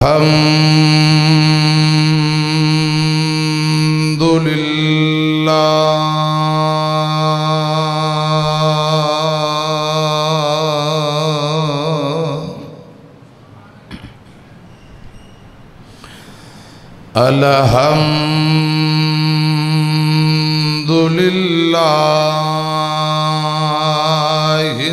Alhamdulillah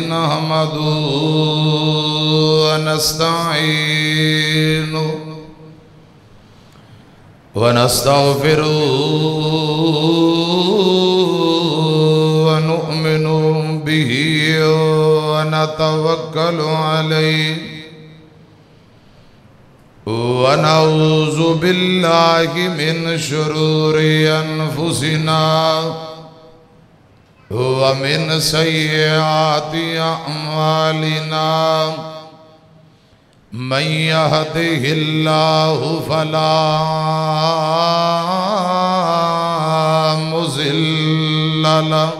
nahmaduhu wa nasta'inuhu wa nastaghfiruhu wa nu'minu bihi wa natawakkalu alayhi وَنَعُوذُ بِاللَّهِ مِنْ شُرُورِ أَنْفُسِنَا وَمِنْ سَيِّئَاتِ أَعْمَالِنَا مَنْ يَهْدِهِ اللَّهُ فَلَا مُضِلَّ لَهُ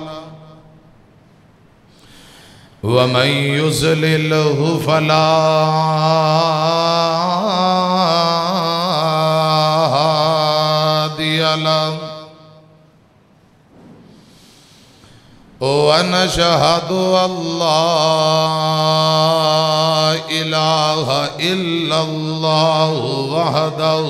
وَمَنْ يُضْلِلْهُ فَلَا ونشهد أن لا إله إلا الله وحده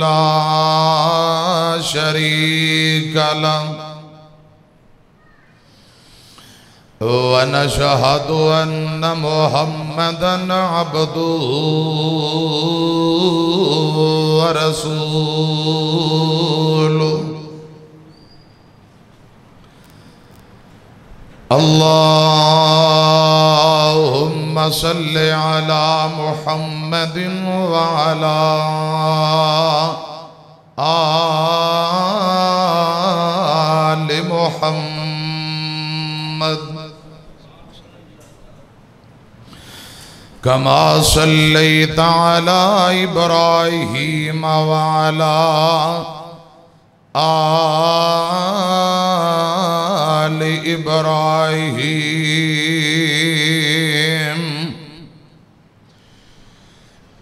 لا شريك له ونشهد أن محمدًا عبده ورسوله اللهم صل على محمد وعلى آل محمد كما صليت على إبراهيم وعلى آل إبراهيم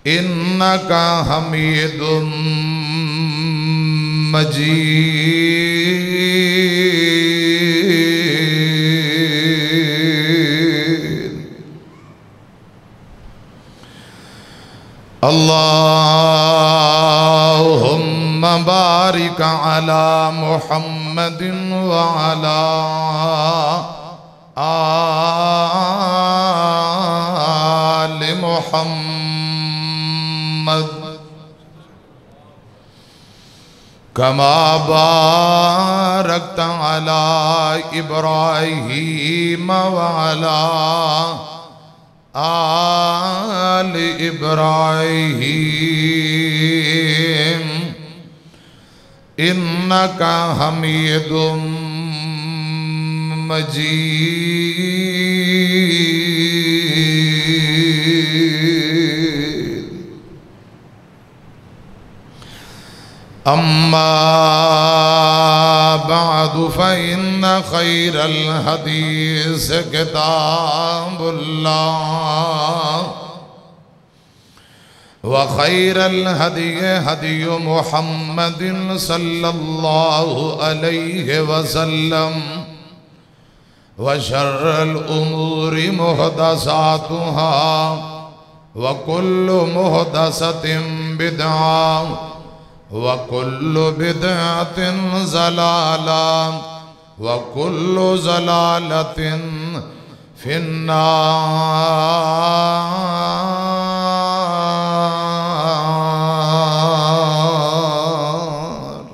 إنك حميد مجيد اللهم بارك على محمد وعلى آل محمد كما باركت على إبراهيم وعلى آل إبراهيم إنك حميد مجيد أما بعد فإن خير الحديث كتاب الله وخير الهدي هدي محمد صلى الله عليه وسلم وشر الأمور محدثاتها وكل محدثة بدعة وكل بدعة زلالة وكل زلالة في النار.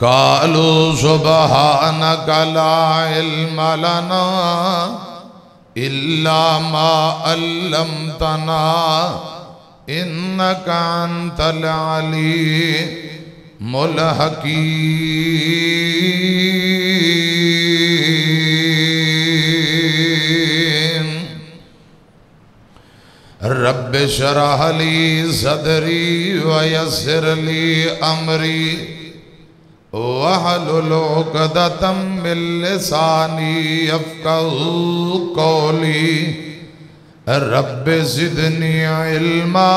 قالوا سبحانك لا علم لنا إلا ما علمتنا إنك أنت العليم الحكيم. रब शरह ली सदरी वयस्सिर ली अमरी वहलुल उक़दतम मिन लिसानी यफ़क़हू क़ौली रब ज़िदनी इल्मा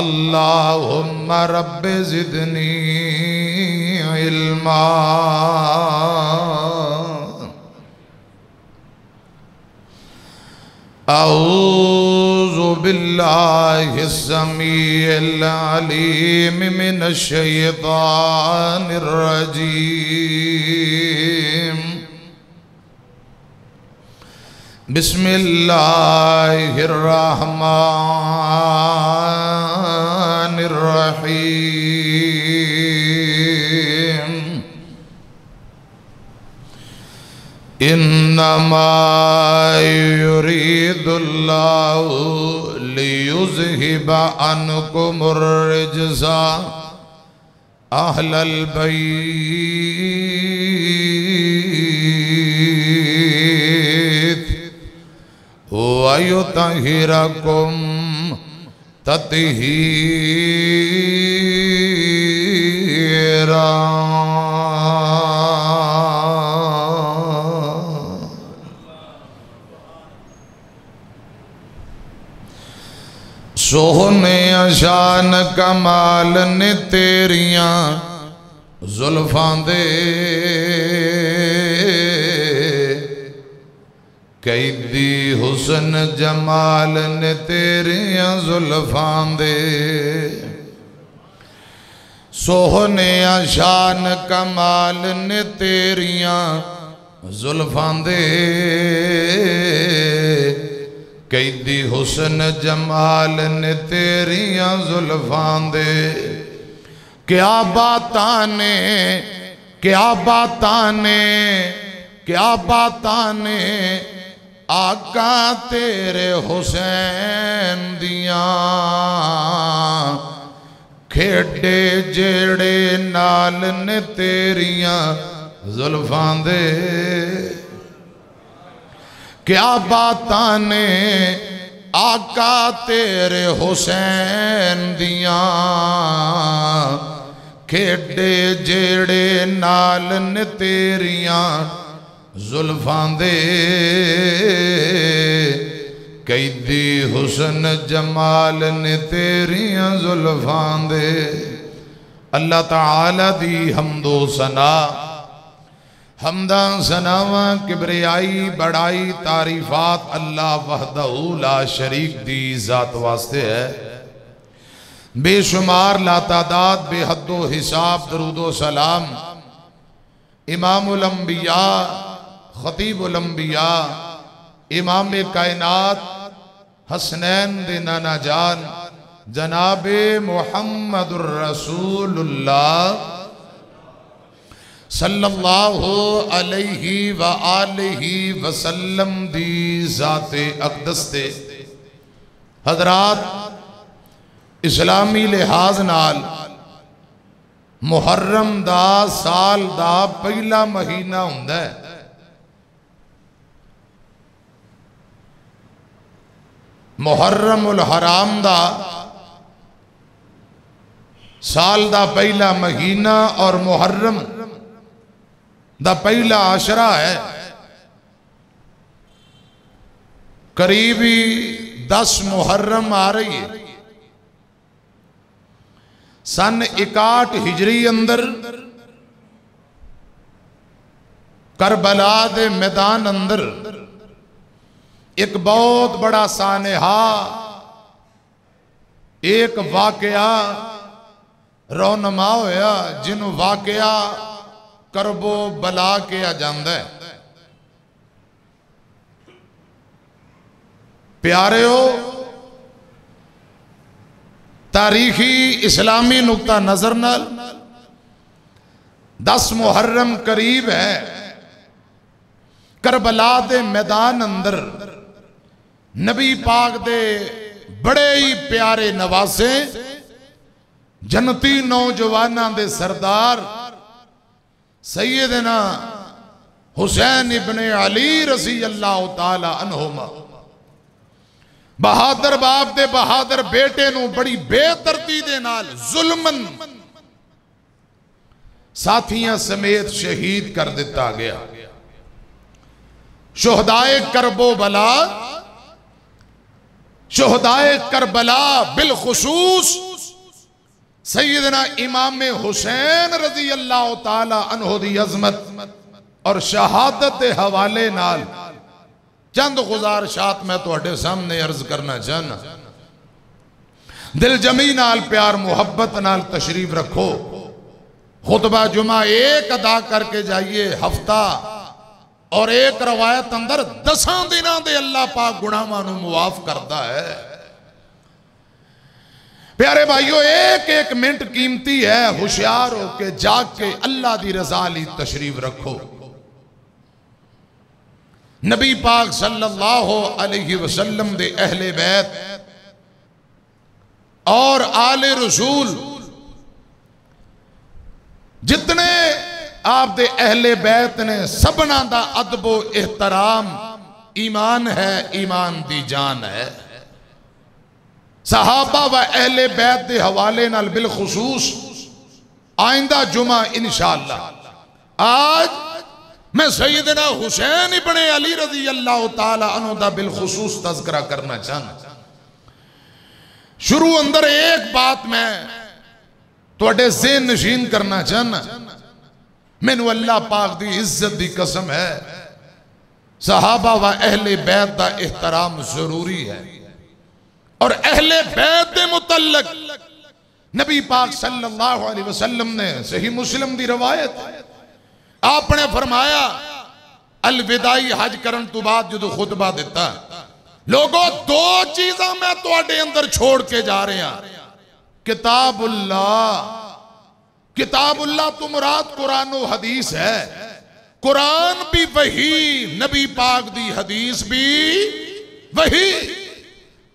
अल्लाहुम्मा रब ज़िदनी इल्मा। औज़ु बिल्लाहि समीइल अलीम मिनश शैतानिर रजीम। बिस्मिल्लाहिर रहमानिर रहीम। इन्नमा युरीदुल्लाहु लियुज़हिबा अन्कुमुर रिज्सा अहलल बैत वयुतहिरकुम तत्हीरा। सोहने अशान कमाल ने तेरिया जुल्फां दे कैदी हुस्न जमाल ने तेरिया जुल्फां दे। सोहने अशान कमाल ने तेरिया जुल्फां दे कैदी हुसन जमाल ने तेरिया जुल्फां दे। क्या बातां ने क्या बातां ने क्या बातां ने आका तेरे हुसैन दिया खेडे जेड़े नाल ने तेरिया जुल्फां दे। क्या बातां ने आका तेरे हुसैन दिया खेडे जेड़े नाल ने तेरिया जुल्फां दे कैदी हुसन जमाल ने तेरिया जुल्फां दे। अल्लाह ताला दी हम्दो सना हमदा सनावा किबरियाई बड़ाई तारीफात अल्लाह वहदहू ला शरीक दी जात वास्ते है। बेशुमार लातादाद बेहदो हिसाब दरूदो सलाम इमामुल अंबिया खतीबुल अंबिया इमाम कायनात हसनैन दे नाना जान जनाबे मुहम्मदुर रसूलुल्लाह सल्लल्लाहु अलैहि व आलिहि वसल्लम दी ज़ाते अक़दस ते हज़रात इस्लामी लिहाज नाल मुहर्रम दा साल दा पहला महीना हुंदा है। मुहर्रमुल हराम दा साल दा पहला महीना और मुहर्रम दा पहला आशरा है। करीबी 10 मुहर्रम आ रही है। सन 61 हिजरी अंदर करबला दे मैदान अंदर एक बहुत बड़ा सानेहा एक वाकया रौनमा होया जिन्हों वाकया करबो बला के आ जांदा है। प्यारेओ तारीखी इस्लामी नुक्ता नजर नाल 10 मुहर्रम करीब है। करबला दे मैदान अंदर नबी पाक दे बड़े ही प्यारे नवासे जनती नौजवानां दे सरदार सैयदना हुसैन इब्ने अली रज़ियल्लाहु ताला अन्हुमा बहादुर बाप दे बहादुर बेटे नूं बड़ी बेदर्दी दे नाल जुल्मन साथियां समेत शहीद कर दिता गया। शोहदाए करबो बला, शोहदाए करबला बिलखुसूस सैयदना इमाम हुसैन रजी अल्लाह तआला अन्हु दी अजमत और शहादत के हवाले नाल चंद गुजारशात मैं तुहाडे सामने अर्ज करना चाहना। दिल जमी नाल प्यार मुहब्बत नाल तशरीफ रखो। खुतबा जुमा एक अदा करके जाइए, हफ्ता और एक रवायत अंदर 10 दिनों के अल्लाह पाक गुनाहां नूं मुआफ करता है। प्यारे भाइयों, एक एक मिनट कीमती है, होशियार होके जाके अल्लाह की रजा ली तशरीफ रखो। नबी पाक सल्लल्लाहु अलैहि वसल्लम दे अहले बैत और आले रसूल जितने आप दे अहले बैत ने सबना दा अदबो एहतराम ईमान है, ईमान दी जान है। सहाबा व अहले बैत दे हवाले नाल बिलखुसूस आइंदा जुमा इंशाअल्लाह आज मैं सैयदना हुसैन इब्ने अली रजी अल्लाह तआला अन्हु दा बिलखुसूस तज़किरा करना चाहना। शुरू अंदर एक बात मैं तुहाडे ज़हन नशीन करना चाहना। मैनू अल्लाह पाक दी इज्जत दी कसम है, सहाबा व अहले बैत दा एहतराम जरूरी है और अहले बैत दे मुतल्लक नबी पाक सल्लल्लाहु अलैहि वसल्लम ने सही मुस्लिम दी रवायत आपने फरमाया अलविदाई हज करन तो बाद जो खुतबा दिता, लोगों 2 चीज़ां मैं तुहाडे अंदर छोड़ के जा रहा, किताबुल्लाह। किताबुल्लाह तो मुराद कुरान और हदीस है। कुरान भी वही, नबी पाक दी हदीस भी वही।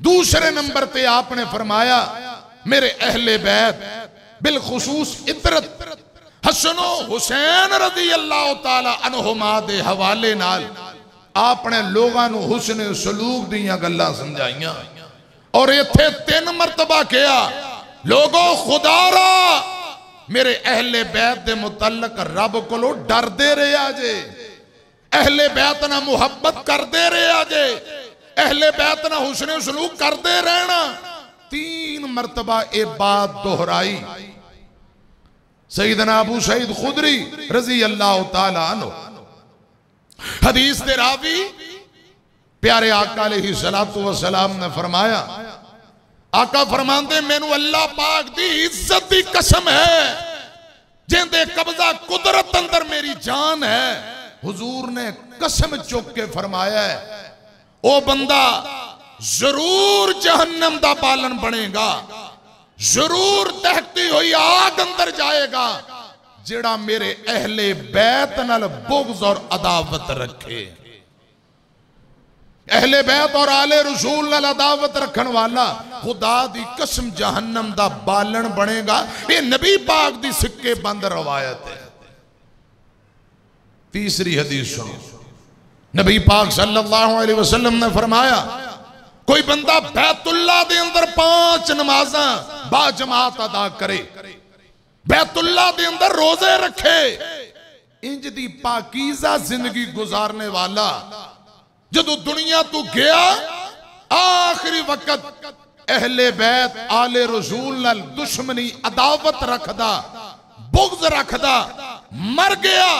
दूसरे नंबर पे आपने फरमाया मेरे अहले बैत बिलखुसूस इतरत हसनो हुसैन रजी अल्लाह तआला अन्हुमा दे हवाले नाल आपने लोगों को हुस्ने सलूक दी गल्लां समझाइयां और इत्थे 3 मरतबा किया लोगों खुदारा मेरे अहले बैत दे मुतल्लक रब कोलों डरदे रहा जे, अहले बैत नाल मुहब्बत करदे रहा जे, अहले बैत नाल हुस्ने सलूक करदे रहना। 3 मरतबा ये बात दोहराई। सईदना अबू सईद खुदरी रजी अल्लाह तआला अन्हु हदीस दे रावी प्यारे आका अलैहि सलातो व सलाम ने फरमाया, आका फरमांदे मैनू अल्लाह पाक दी इज्जत दी कसम है जिंदे कब्जा कुदरत अंदर मेरी जान है। हुजूर ने कसम चुक के फरमाया है ओ बंदा जरूर जहन्नम दा पालन बनेगा, जरूर तहती हुई आग अंदर जाएगा जेड़ा मेरे अहले बैत नाल बुग़्ज़ और अदावत रखे। अहले बैत और आले रसूल नाल अदावत रखन वाला खुदा दी कसम जहन्नम दा बालन बनेगा। ये नबी पाक दी सिक्के बंद रवायत है। तीसरी हदीस सुनो, नबी पाक सल्लल्लाहु अलैहि वसल्लम ने फरमाया कोई बंदा बैतुल्लाह दे अंदर 5 नमाज़ां बाजमात अदा करे, बैतुल्लाह दे अंदर रोजे रखे, इंज दी पाकीज़ा जिंदगी गुजारने वाला जदों दुनिया तो गया आखिरी वक्त अहले बैत आले रसूल नाल दुश्मनी अदावत रखदा बुग़्ज़ रखदा मर गया,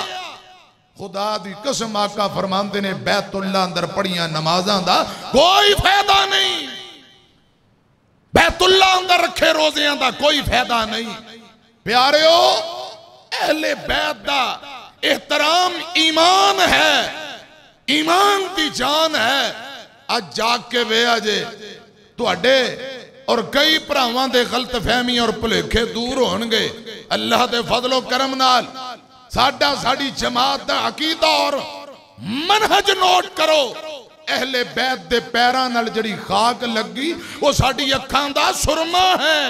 खुदा दी कसम आका फरमांदे ने बैतुल्लाह अंदर पढ़िया नमाज़ां दा कोई फायदा नहीं, बैतुल्लाह अंदर रखे रोज़ियां दा कोई फायदा नहीं। प्यारेओ, अहले बैत दा एहतराम ईमान है, ईमान दी जान है। अज जाके वे अजे तुहाडे और कई भरावां दे गलतफहमी और भुलेखे दूर होणगे। अल्लाह दे फजलो करम नाल साडा साडी जमात दा अकीदा और मनहज नोट करो। अहले बैत दे पैरां नाल जड़ी खाक लगी वो साडी अखां दा सुरमा है,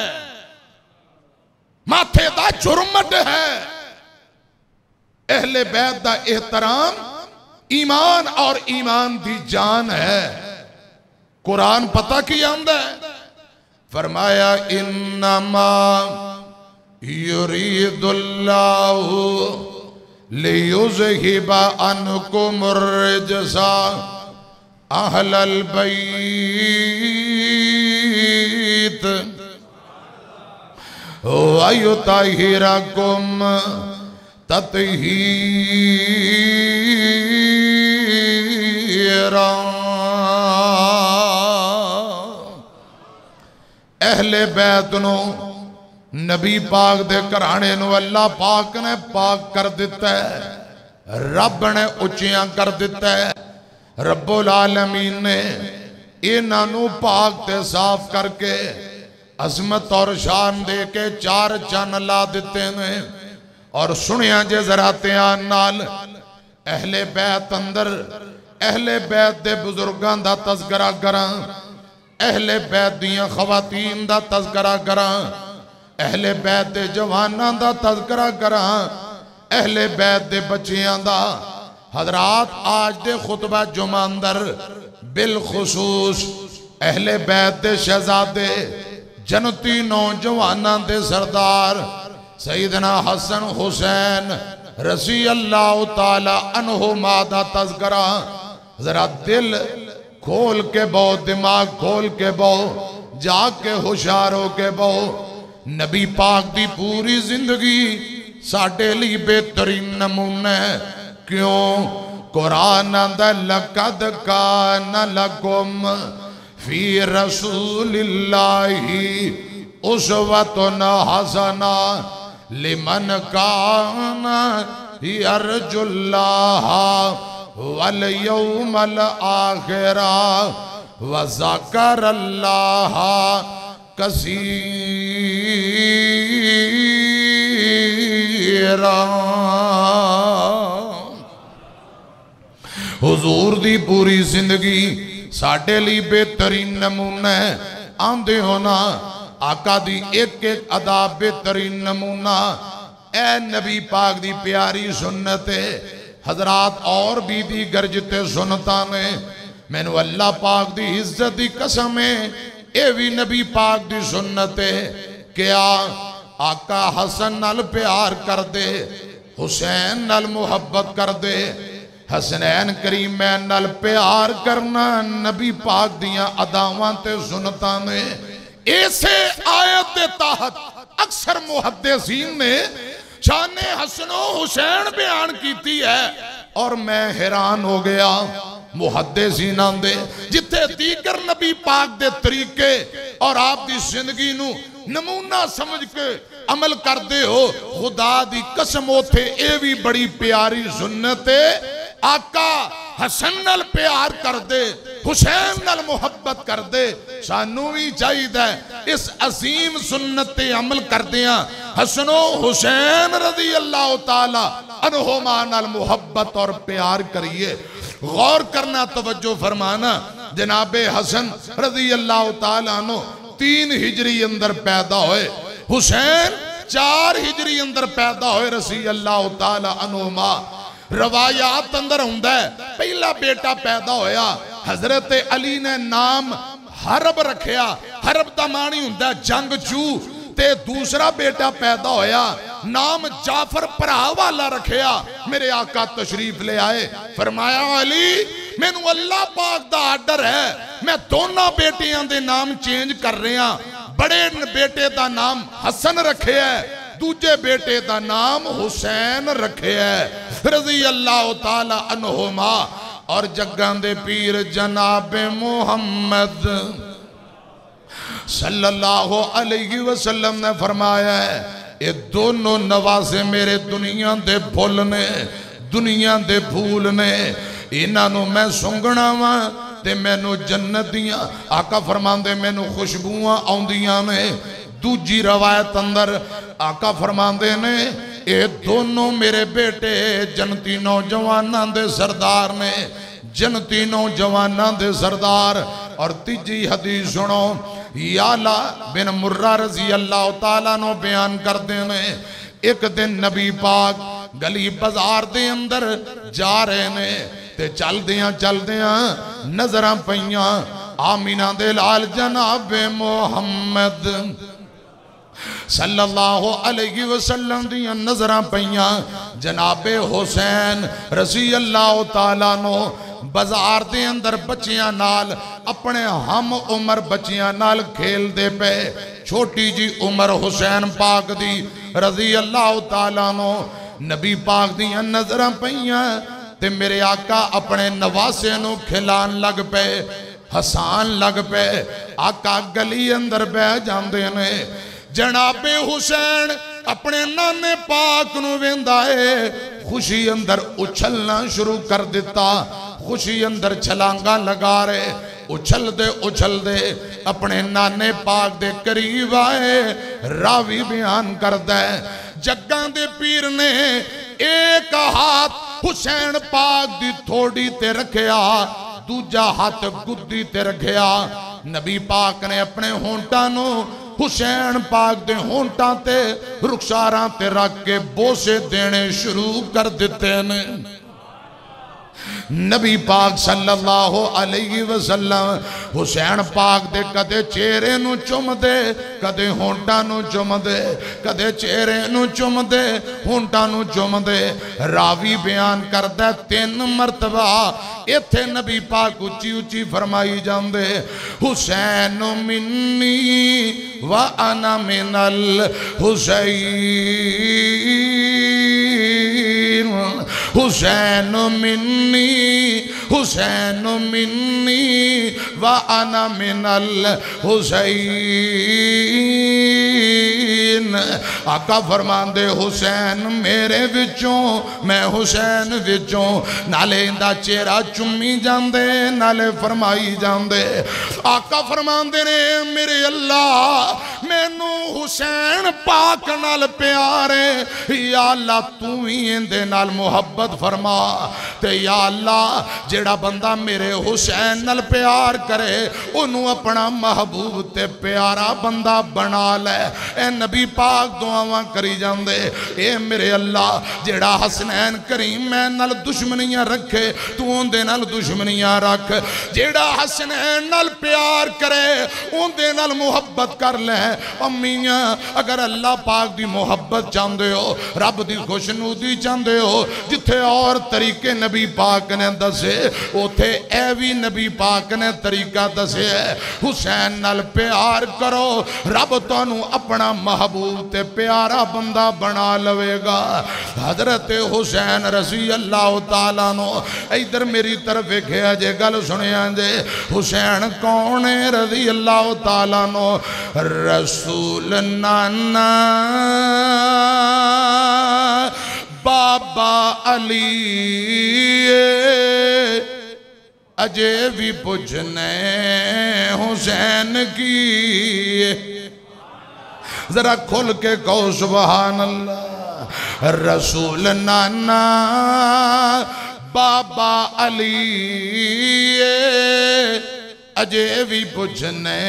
माथे दा झुरमट है। अहले बैत दा एहतराम ईमान और ईमान दी जान है। कुरान पता की आंदा है, फरमाया इन्नमा युरीदुल्लाहु लियुज़हिबा अन्कुम अर्रिजसा अहलल बैत व युतहिरकुम तत्हीरा। अहले बैत नूं नबी पाक दे घराने नूं अल्लाह पाक ने पाक कर दिता है, रब ने उचिया कर दिता है। रब्बुल आलमीन ने इन्हां नूं पाक ते साफ करके अजमत और शान दे के चार चन्न ला दिते ने। और सुनिया जे जरा ध्यान नाल, अहले बैत अंदर अहले बैत दे बुजुर्गां दा तज़करा करां, अहले बैत दियां खवातीन दा तज़करा करां, अहले बैत दे जवानां दा तज़करा करां, अहले बैत दे बच्चियां दा। हजरात आज दे खुतबा जुमा अंदर बिलखुसूस अहले बैत दे शहजादे जनती नौजवानां दे सरदार सईदना हसन हुसैन रज़ी अल्लाह तआला अन्हुमा दा तज़करा। जरा दिल खोल के बहो, दिमाग खोल के बहो, जाग के होशियार हो के बहो। नबी पाक दी पूरी जिंदगी साडे लिए बेहतरीन नमूना है। क्यों? कुरान आंदा लकद कान लकुम फी रसूलिल्लाही उसवतुन हसना लिमन कान यरजुल्लाह वल यौमल आखिरा वज़करल्लाह कसीरा। हुजूर दी पूरी जिंदगी साडे लिए बेहतरीन नमूना है। आंदे हो ना आका दी एक एक अदा बेहतरीन नमूना। ए नबी पाक दी प्यारी सुन्नत है। हजरात और भी दी गर्जते सुनता ने, मैनू अल्लाह पाक दी इज्जत दी कसम है, ये भी नबी पाक दी सुन्नत है। क्या आका हसन नाल प्यार कर दे, हुसैन नाल मुहब्बत कर दे, हसनैन करीमैन नाल प्यार करना नबी पाक दियां अदावां ते सुन्नतां ने। इसे आयत दे तहत अक्सर मुहद्दिसीन ने शाने हसनो हुसैन बयान कीती है और मैं हैरान हो गया। मुहद्दिसीन आंदे जिथे दीगर नबी पाक दे तरीके और आप दी जिंदगी नू नमूना समझ के अमल करते हो, खुदा दी कसम उथे ये भी बड़ी प्यारी सुन्नत है। आका हसन नाल प्यार कर दे, हुसैन नाल मुहब्बत कर दे, सानू भी चाहिदा इस अजीम सुन्नत ते अमल करदियां हसनो हुसैन रज़ी अल्लाह तआला अन्हुमा नाल मुहब्बत और प्यार करिए। गौर करना, तवज्जो फरमाना, जनाबे हसन रज़ी अल्लाह तआला नो 3 हिजरी अंदर पैदा होए, हुसैन 4 हिजरी अंदर पैदा होए रज़ी अल्लाह तआला अन्हुमा। रवायात अंदर हुंदा है पहला बेटा पैदा होया, हजरत अली ने नाम हरब रखिया, हरब दा मानी हुंदा जंगजू। ते दूसरा बेटा पैदा होया, नाम जाफर भरा वाला रखिया। मेरे आका तशरीफ ले आए, फरमाया अली मैनू अल्लाह पाक दा आर्डर है, मैं दोनों बेटियां दे नाम चेंज कर रहा। बड़े बेटे दा नाम हसन रखे है, दूजे बेटे का नाम हुसैन रखे है रज़ी अल्लाह ताला अन्हुमा। और जग्गां दे पीर जनाबे मुहम्मद सल्लल्लाहु अलैहि वसल्लम ने फरमाया है ये दोनों नवासे मेरे दुनिया दे फुल ने, दुनिया दे फूल ने, इन्हों मैं सूंघना वा ते मैनू जन्नत दियां। आका फरमांदे मैनू खुशबूआं आउंदियां ने। दूजी रवायत अंदर आका फरमाते ने ये दोनों मेरे बेटे जनती नौजवानों के सरदार ने, जनती नौजवानों के सरदार। और तीजी हदीस सुनो, याला बिन मुर्रा रज़ी अल्लाह तआला नो बयान करते ने एक दिन नबी पाक गली बाजार दे अंदर जा रहे ने ते चलदियां चलदियां नजरां पईयां आमीना दे लाल जनाबे मोहम्मद सल्लल्लाहु अलैहि वसल्लम दियां नजरां पईयां जनाबे हुसैन रज़ियल्लाहु ताला नो बाजार के अंदर बच्चियां नाल अपने हम उम्र बच्चियां नाल खेलते पे छोटी जी उम्र हुसैन पाक दी रज़ियल्लाहु ताला नो नबी पाक दियां नजरां पईयां ते मेरे आका अपने नवासे नु खिलान लग पे हसान लग पे। आका गली अंदर बह जाते ने जनाबे हुसैन अपने नाने पाक नु वेंदा है खुशी अंदर उछलना शुरू कर दिता खुशी अंदर छलांगा लगा रहे उछलते अपने नाने पाक दे करीब आए। रावी बयान करदा है जग्गां दे पीर ने एक हाथ हुसैन पाक दी थोड़ी ते रखिया दूजा हाथ गुद्दी ते रखिया। नबी पाक ने अपने होंठा नु हुसैन पाक दे होंठा ते रुखसारां ते रख के बोसे देने शुरू कर दिते ने। नबी पाक सल्लल्लाहु अलैहि वसल्लम हुसैन पाक दे कदे चेहरे नू चुम दे कदे होंटा नू चुम दे कदे चेहरे नू चुम दे होंटा नू चुम दे। रावी बयान करदा तीन मरतबा इत्थे नबी पाक उची उची फरमाई जांदे हुसैन मिन्नी व अना मिनल हुसैन हुसैन मिन्नी हुसैन मिन्नी व अना मिनल हुसैन। आका फरमांदे हुसैन मेरे विचों मैं हुसैन विचों नाले इंदा चेहरा चुमी जांदे नाले फरमाई जांदे। आका फरमांदे ने मेरे अल्लाह मैनू हुसैन पाक नाल प्यारे या अल्लाह तू ही इंदे नाल मुहब्बत फरमा ते या अल्लाह जेड़ा बंदा मेरे हुसैन नाल प्यार करे उन्हों अपना महबूब ते प्यारा बंदा बना ले। ए नबी पाक दुआवां करी जांदे ए मेरे अल्लाह जेड़ा हसनैन करीम मैं नाल दुश्मनियां रखे तू उनदे नाल दुश्मनियां रख जेड़ा हसनैन नाल प्यार करे उनदे नाल मुहब्बत कर ले। अम्मियां अगर अल्लाह पाक दी मुहब्बत चाहते हो रब दी खुशनुदी चाहते हो जिथे और तरीके नबी पाक ने दसे उथे ए भी नबी पाक ने तरीका दसे हुसैन नाल प्यार करो रब तुहानू अपना महबूब ते प्यारा बंदा बना लवेगा। हजरत हुसैन रज़ियल्लाहु ताला नो इधर मेरी तरफ वेखिया जे गल सुनिया जे हुसैन कौन है रज़ियल्लाहु ताला नो रसूल नाना बाबा अली अजय भी पूछने हुसैन की जरा खुल के कहो सुभान अल्लाह। रसूल नाना बाबा अली अजय भी पूछने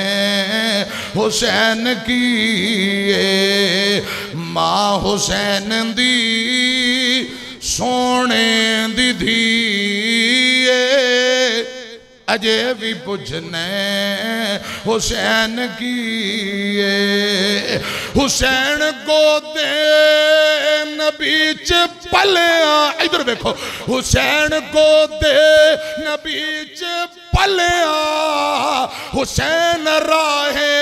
हुसैन की माँ हुसैन दी सोने दी धी अजे भी पुछने हुसैन की हुसैन गोदे नबी च पलिया इधर देखो हुसैन गोदे नबी च पलिया हुसैन राहे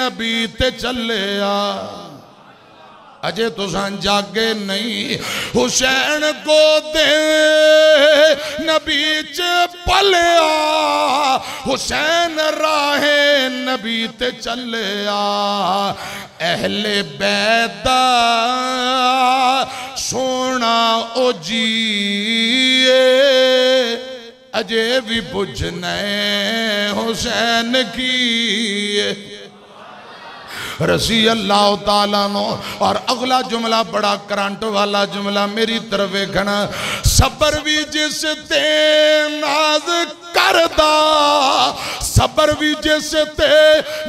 नबी ते चलिया अजे तुसान जागे नहीं हुसैन गोदे नबी च पलिया हुसैन राहे नबी ते चलिया अहले बैदा सोना ओ जीए अजे भी बुझने हुसैन की रज़ियल्लाहु ताला नो। और अगला जुमला बड़ा करंट वाला जुमला मेरी तरफ देखना सबर भी जिस ते नाज़ करदा, सबर भी जिस ते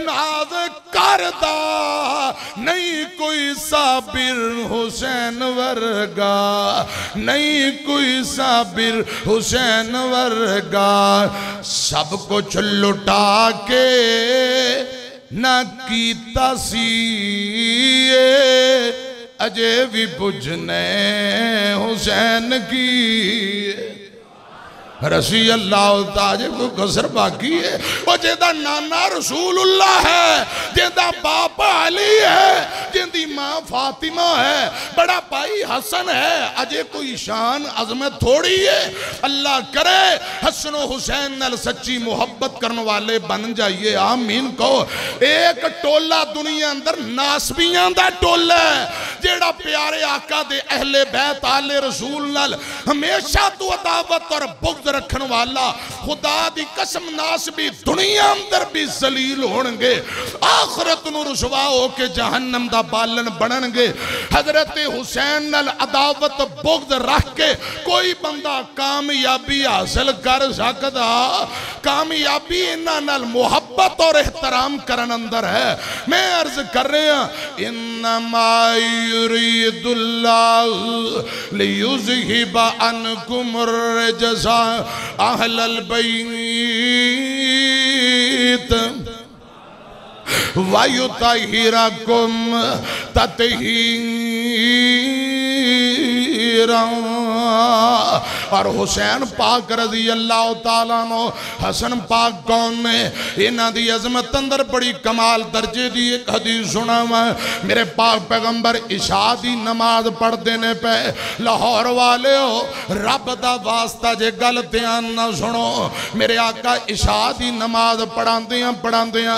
नाज करदा, नहीं कोई साबिर हुसैन वर्गा, नहीं कोई साबिर हुसैन वर्गा। सब कुछ लुटा के ना कीता सी, अजे भी बुझने हुसैन की रसी अल्लाह ताजे को कसर बाकी है। वो जेदा नाना रसूलुल्लाह है, जेदा बाप अली है, जेदी माँ फातिमा है, बड़ा भाई हसन है, अजे कोई शान अजमत थोड़ी है। अल्लाह करे हसन हुसैन नाल सच्ची मुहब्बत करने वाले बन जाइए, आमीन कहो। एक टोला दुनिया अंदर नासबियां दा टोला है, जेड़ा प्यारे आका दे अहले बैत आले रसूल नाल हमेशा तो अदावत और बुग़्ज़ रखने वाला। खुदा दी कसम नास भी दुनिया अंदर भी जलील होंगे, आखरत नूं रुसवा होके जहन्नम दा बालन बननगे। हजरत हुसैन नाल अदावत बुग़्ज़ रख के कोई बंदा कामयाबी हासिल कर सकदा। कामयाबी इन्हां नाल मुहब्बत और एहतराम करन अंदर है। मैं अर्ज कर रहा इन्नमा युरीदुल्लाहु लियुज़हिबा अन्कुम रिजसा अहलल बैत वयुतहिरकुम ततहीरा। और हुसैन पाक रजी अल्लाह तआला नो, हसन पाक कौन ने, इन्हां दी अजमत अंदर बड़ी कमाल दर्जे दी एक हदीस सुनावा। मेरे पाक पैगंबर इशा दी नमाज पढ़ते ने पे। लाहौर वाले हो, रब दा वास्ता जे गल ध्यान ना सुनो। मेरे आका इशा दी नमाज पढ़ांदियां पढ़ांदियां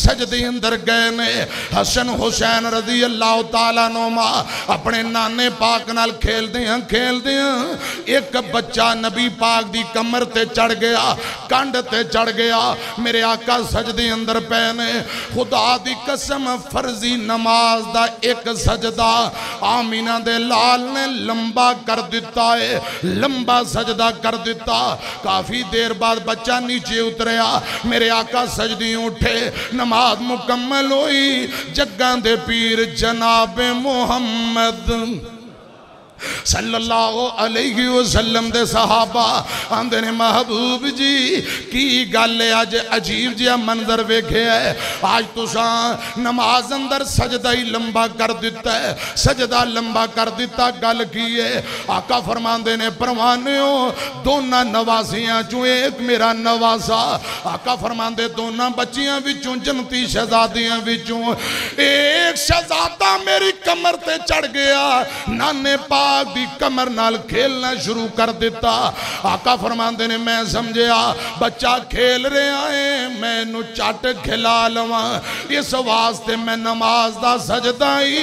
सजदे अंदर गए ने। हसन हुसैन रजी अल्लाह तआला नो मा अपने नाने पाक नाल खेलदियां खेलदियां एक बच्चा नबी पाक दी कमर ते चढ़ गया, कंड ते चढ़ गया। मेरे आका सजदे अंदर पे ने। खुदा दी कसम फर्जी नमाज दा एक सजदा आमीना दे लाल ने लंबा कर दिता है, लंबा सजदा कर दिता। काफ़ी देर बाद बच्चा नीचे उतरिया। मेरे आका सजदी उठे, नमाज मुकम्मल हुई। जग्गां दे पीर जनाबे मुहम्मद सल्लल्लाहु अलैहि वसल्लम दे सहाबा आंदे ने, महबूब जी की गल अज अजीब जिहा मंजर वेखे है। आज तुसां नमाज अंदर सजदा ही लंबा कर दिता है, सजदा लंबा कर दिता, गल की है? आका फरमांदे ने, परवाने हो दोनों नवासियां चों एक मेरा नवासा। आका फरमांदे दोनों बच्चियां विचों जन्नती शहजादियां विचों एक शहजादा मेरी कमर ते चढ़ गया, नाने पाक दी कमर नाल खेलना शुरू कर दिता। आका फरमांदे ने, मैं समझिया बच्चा खेल रहा है, मैनू चट खिला लवा, इस वास्ते मैं नमाज दा सजदा ही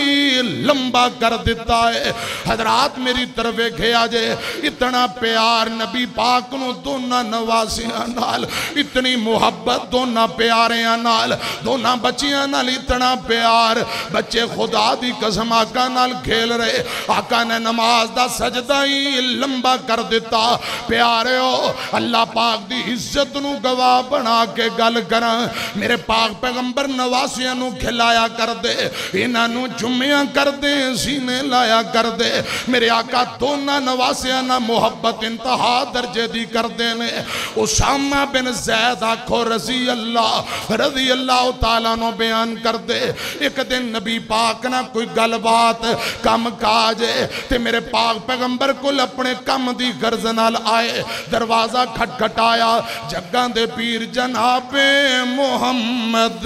लंबा कर दिता है। हजरात मेरी तरफ वेखिया जे, इतना प्यार नबी पाक नू दोनों नवासियां नाल, इतनी मुहब्बत दोनों प्यारियां नाल, दोनों बच्चियां नाल इतना प्यार। बच्चे खुदा दी कसम आका नाल खेल रहे, आका ने नमाज दा सजदा ही लंबा कर दिता। प्यारे हो, अल्लाह पाक दी इज्जत नू गवाह बना के गल करा। मेरे पाक पैगंबर नवासियां नू खिलाया कर दे, इन्हां नू चुम्मियां कर दे, सीने लाया कर दे। मेरे आका दोनों नवासियां ना मुहब्बत इंतहा दर्जे दी करदे ने। उसामा बिन जैद आखो रज़ी अल्लाह तआला नो बयान कर दे, एक दिन नबी पाक ना कोई गलबात कम काज ते मेरे पाक पैगंबर को अपने कम दी गर्ज नाल आए। दरवाजा खटखटाया, जग्गां दे पीर जनाबे मुहम्मद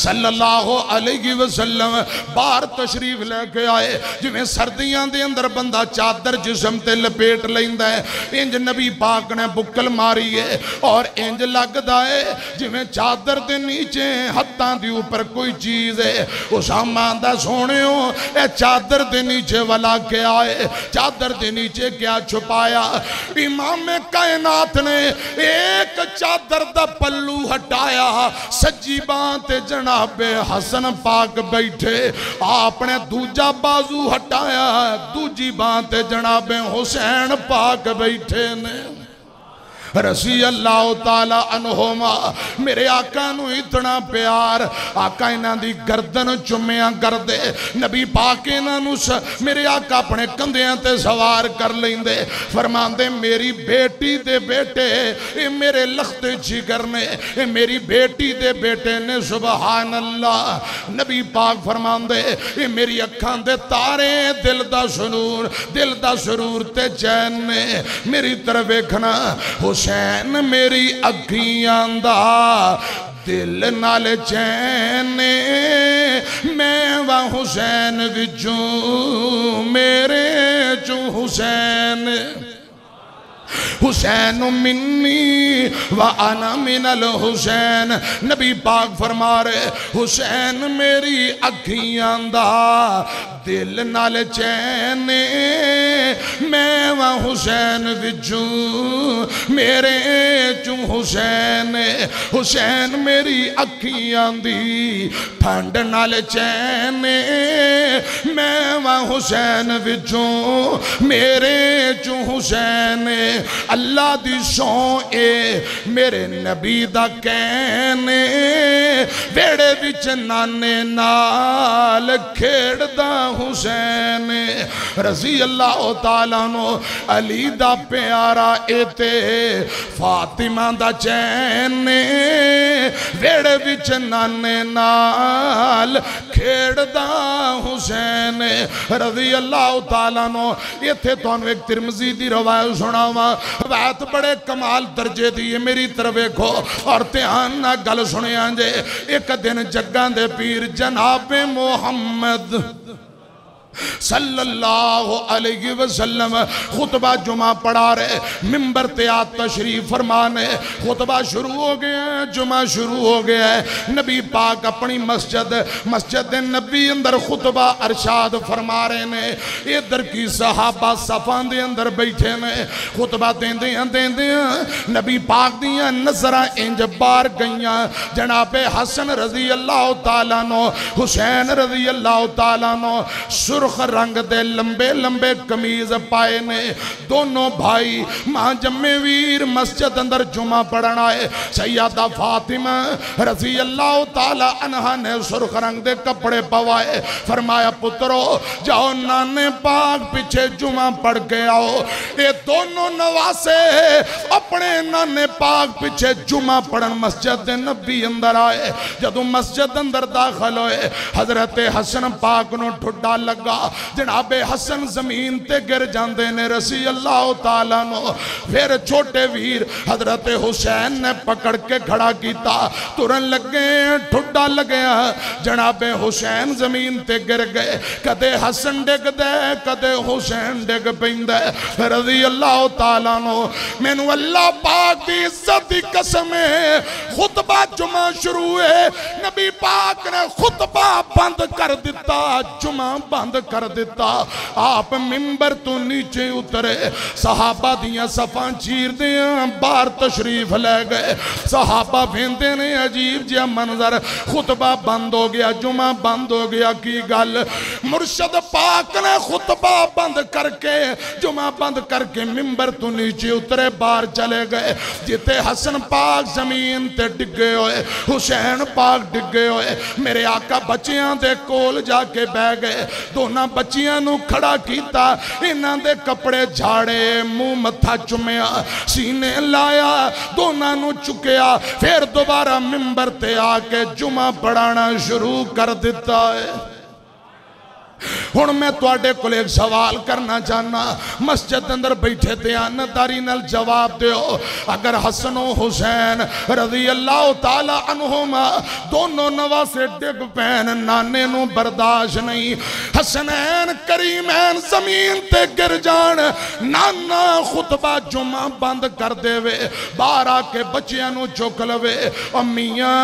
सल्लल्लाहु अलैहि वसल्लम बाहर तशरीफ लेके आए। जिवें सर्दियां दे अंदर बंदा चादर जिस्म ते लपेट लैंदा है, इंज नबी पाक ने बुक्कल मारी है और इंज लगदा है जिवें चादर दे नीचे हत्थां दे उपर कोई चीज़ है। उसामा दा सोहणियो, ए चादर दे नीचे वाला क्या है? चादर दे नीचे क्या छुपाया? इमाम कायनात ने एक चादर दा पल्लू हटाया, सज्जी बांह ते जनाबे हसन पाक बैठे। आपने दूजा बाजू हटाया, दूजी बांह ते जनाबे हुसैन पाक बैठे ने। रज़ी अल्लाह तआला अन्हुमा। मेरे आका नू इतना प्यार, आका इन्हां दी गर्दन चुम्या करदे, नबी पाक इन्हां नू मेरे आका अपने कंधियां ते सवार कर लैंदे। फरमांदे मेरी बेटी दे बेटे ये मेरे लख्ते जिगर ने, ये मेरी बेटी दे बेटे ने, सुभान अल्लाह। नबी पाक फरमांदे ये मेरी अखां दे तारे, दिल दा सुरूर ते चैन ने। मेरी तरफ वेखना हुसैन मेरी अखियां दा दिल नाल चैन, मैं वा हुसैन विचों मेरे चो हुसैन, हुसैन मिन्नी व आना मिनल हुसैन। नबी पाक फरमा रहे हुसैन मेरी अखियां दा दिल नाल चैन, मैं व हुसैन विचों मेरे चू हुसैन, हुसैन मेरी अखियां दी ठंड नाल चैन, मैं व हुसैन विचों मेरे चू हुसैन। अल्लाह दी सौं ए मेरे नबी दा कहने, वेड़े विच नाने नाल खेड़दा हुसैन रज़ी अल्लाह तआला नो। अली दा प्यारा एते फातिमा दा चैन, वेड़े विच नाने नाल खेड़दा हुसैन रज़ी अल्लाह तआला नो। इत्थे तुहानू इक तिरमिज़ी दी रवायत सुणावां, बात बड़े कमाल दर्जे दी है, मेरी तरफ देखो और ध्यान ना गल सुनिया जे। एक दिन जग्गां दे पीर जनाबे मुहम्मद सल्लल्लाहु अलैहि वसल्लम खुतबा जुमा पढ़ा रहे, मिंबर ते आप तशरीफ फरमाने। खुतबा शुरू हो गया, जुमा शुरू हो गया है। नबी पाक अपनी मस्जिद नबी अंदर खुतबा अरशाद फरमा रहे ने। इधर की सहाबा सफा दे अंदर बैठे ने, खुतबा देंदियां देंदियां नबी पाक दियां नजरां इंज बार गईयां। जनाबे हसन रज़ी अल्लाह तआला नो, हुसैन रज़ी अल्लाह तआला नो रंग दे लंबे लंबे कमीज पाए ने दोनों भाई। मां जम्मे वीर मस्जिद अंदर जुमा पढ़न आए। सैयदा फातिमा रज़ी अल्लाह तआला अन्हा ने सुर्ख रंग दे कपड़े पवाए। फरमाया पुत्रो जाओ नाने पाक पीछे जुमा पढ़ के आओ। ये दोनों नवासे अपने नाने पाक पीछे जुमा पढ़न मस्जिद नबी अंदर आए। जदों मस्जिद अंदर दाखिल होए हजरत हसन पाक नूं ठुड्डा लगा, जनाबे हसन जमीन ते गिर जाते ने रज़ी अल्लाह तआला नो। फिर छोटे वीर हजरत हुसैन ने पकड़ के खड़ा किया, तुरन लगे ठुड्डा लग्या, जनाबे हुसैन जमीन ते गिर गए। कदे हसन डिगदा कदे हुसैन डिग पैंदा रज़ी अल्लाह तआला नो। मैनू अल्लाह पाक दी इज्जत दी कसम है, खुतबा जुमा शुरू है, नबी पाक ने खुतबा बंद कर दिता, जुमा बंद कर दिता। आप मिंबर तो नीचे उतरे, सहाबा दियां सफां चीरदियां बाहर तशरीफ ले गए। सहाबा वेंदे ने अजीब जिहा मंजर, खुतबा बंद हो गया, जुमा बंद हो गया, की गल। मुर्शद पाक ने खुतबा बंद करके जुमा बंद करके मिंबर तो नीचे उतरे, बाहर चले गए। जिथे हसन पाक जमीन ते डिगे होए, हुसैन पाक डिगे होए, मेरे आका बच्चियां दे कोल जाके बह गए। दोनों बच्चियां नू खड़ा किया, इन्हां दे कपड़े झाड़े, मुंह मथा चुम्या, सीने लाया, दोनों नू चुकया। फिर दोबारा मिंबर ते आके जुमा पढ़ाना शुरू कर दिता है। हुण मैं तुहाडे कोल एक सवाल करना चाहना, मस्जिद अंदर बैठे ध्यानदारी नाल जवाब दिओ। अगर हसन हुसैन रज़ी अल्लाह तआला अन्हुमा दोनों नवासे डिग पैन, नाने नू बर्दाश्त नहीं, हसनैन करीमैन जमीन ते गिर जान, नाना खुतबा जुमा बंद कर देवे, बाहर आके बच्चियां नू चुक लवे। अम्मियां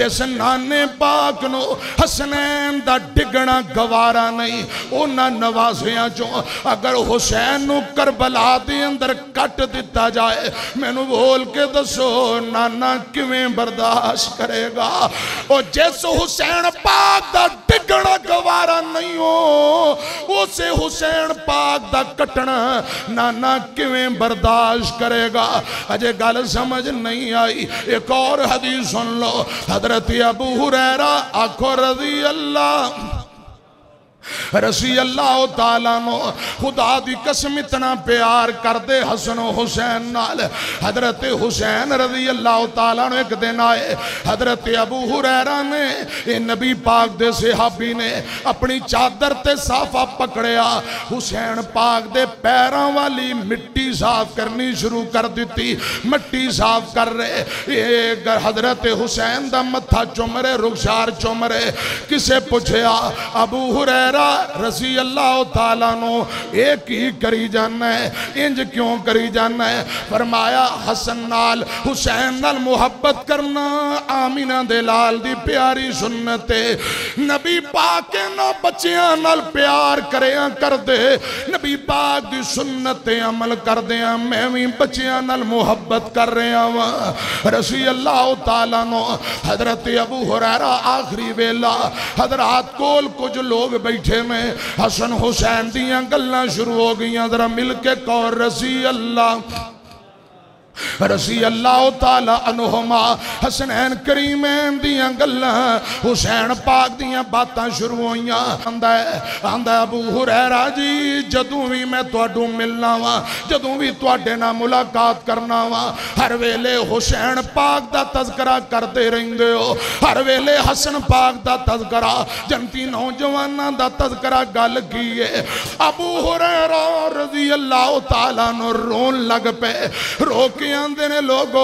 जिस नाने पाक नू हसनैन दा डिगना गवारा नहीं, उन्हां नवासियां चो अगर हुसैन नू करबला दे अंदर कट दिता जाए, मैनू बोल के दसो नाना किवें बर्दाश्त करेगा। और जिस हुसैन पाक दा डिगना गवारा नहीं हो, उसे हुसैन पाक दा कटना नाना किवें बर्दाश्त करेगा। अजे गल समझ नहीं आई, एक और हदीस सुन लो। हजरत अबू हुरैरा आखो रज़ी अल्लाह ताला नो, खुदा दी कसम इतना प्यार करते हसन हुसैन नाल। हजरत हुसैन रज़ी अल्लाह ताला नो एक दिन आए, हजरत अबू हुरैरा ने नबी पाक दे सहाबी ने अपनी चादर ते साफा पकड़िया, हुसैन पाक दे पैरों वाली मिट्टी साफ करनी शुरू कर दी। मिट्टी साफ कर रहे, हजरत हुसैन दा मत्था चुम रहे, रुखसार चुम रहे। किसे पुछया अबू हुरैरा रज़ी अल्लाह ताला नो एक ही करी जाना है, इंज क्यों करी जाना है? फरमाया हसन नाल हुसैन नाल मुहब्बत करना आमीना दे लाल दी प्यारी सुन्नत है। नबी पाक ना बच्चियां नाल प्यार करें कर दे, नबी पाक दी सुन्नत अमल कर दे। मैं भी बच्चियां नाल मुहब्बत कर रहा वा रज़ी अल्लाह ताला नो। हजरत अबू हुरैरा आखिरी वेला, हजरात कोल कुछ लोग बैठे में हसन हुसैन दिया गल्लां शुरू हो गई। जरा मिल के कौर रज़ी अल्लाह ताला अन्हुमा हसनैन करीमैन दियां गल्लां हुसैन पाक दियां बातां शुरू होइयां। आंदा अबू हुरैरा जी, जदों भी मैं तुहाडू मिलना वा, जदों भी तुहाडे नाल मुलाकात करना वा, हर वेले हुसैन पाक दा तज़करा करते रहिंदे हो, हर वेले हसन पाक दा तज़करा, जनती नौजवानां दा तज़करा। गल की है? अबू हुरैरा रज़ी अल्लाह ताला नूं रोन लग पे, रो आंदे ने लोगो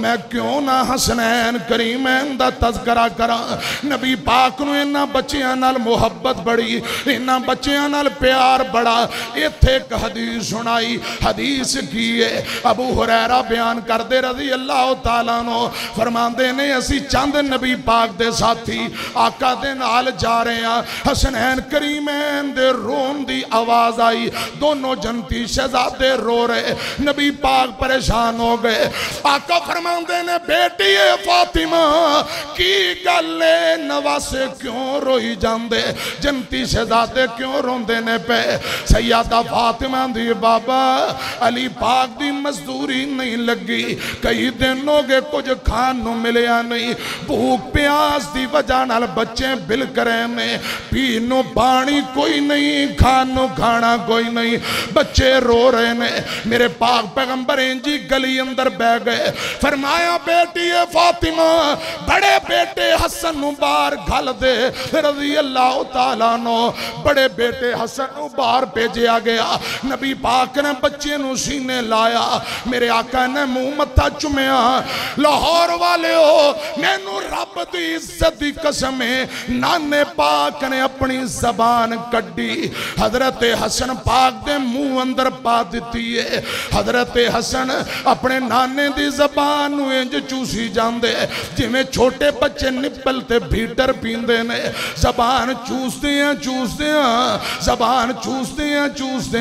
मैं क्यों ना हसनैन करीमैन दा तज़करा करा। नबी पाक नूं इन्हां बच्चियां नाल मुहब्बत बड़ी, इन्हां बच्चियां नाल प्यार बड़ा। इत्थे इक हदीस सुनाई, हदीस की है? अबू हुरैरा बयान करदे रज़ी अल्लाह ताला नो, फरमांदे ने असी चंद नबी पाक दे साथी आका दे नाल जा रहे हां। हसनैन करीमैन दे रोन दी आवाज़ आई, दोनों जंती शहजादे रो रहे। नबी पाक परेशान हो गए। आका फरमांदे ने बेटी फातिमा की गल है, नवासे क्यों रोई जांदे, जंती शहजादे क्यों रोंदे ने पे? सैयदा फातिमा दी बाबा अली पाक दी मजदूरी नहीं लगी, कई दिन हो गए कुछ खान नूं मिलया नहीं, भूख प्यास दी वजह नाल बच्चे बिलक रहे ने, पीन नूं पानी कोई नहीं, खान नूं खाना कोई नहीं, बच्चे रो रहे ने। मेरे पाक पैगंबर इंजी गली अंदर बह गए। फरमाया बेटी ए फातिमा, बड़े बेटे हसन नूं बाहर घल दे। रज़ी अल्लाह ताला नो, बड़े बेटे हसन नूं बाहर भेजा गया। नबी पाक ने बच्चे नूं सीने लाया, मेरे आका ने मुँह मत्था चुमया। लाहौर वाले हो, मैनू रब दी इज्जत दी कसम है, नाने पाक ने अपनी जबान कड्डी हजरत हसन पाक दे मुँह अंदर पा दिती है। हजरत हसन अपने नाने दी जबान इंज चूसी जाते, जिमें छोटे बच्चे निप्पल ते भीटर पींदे ने। जबान चूसदे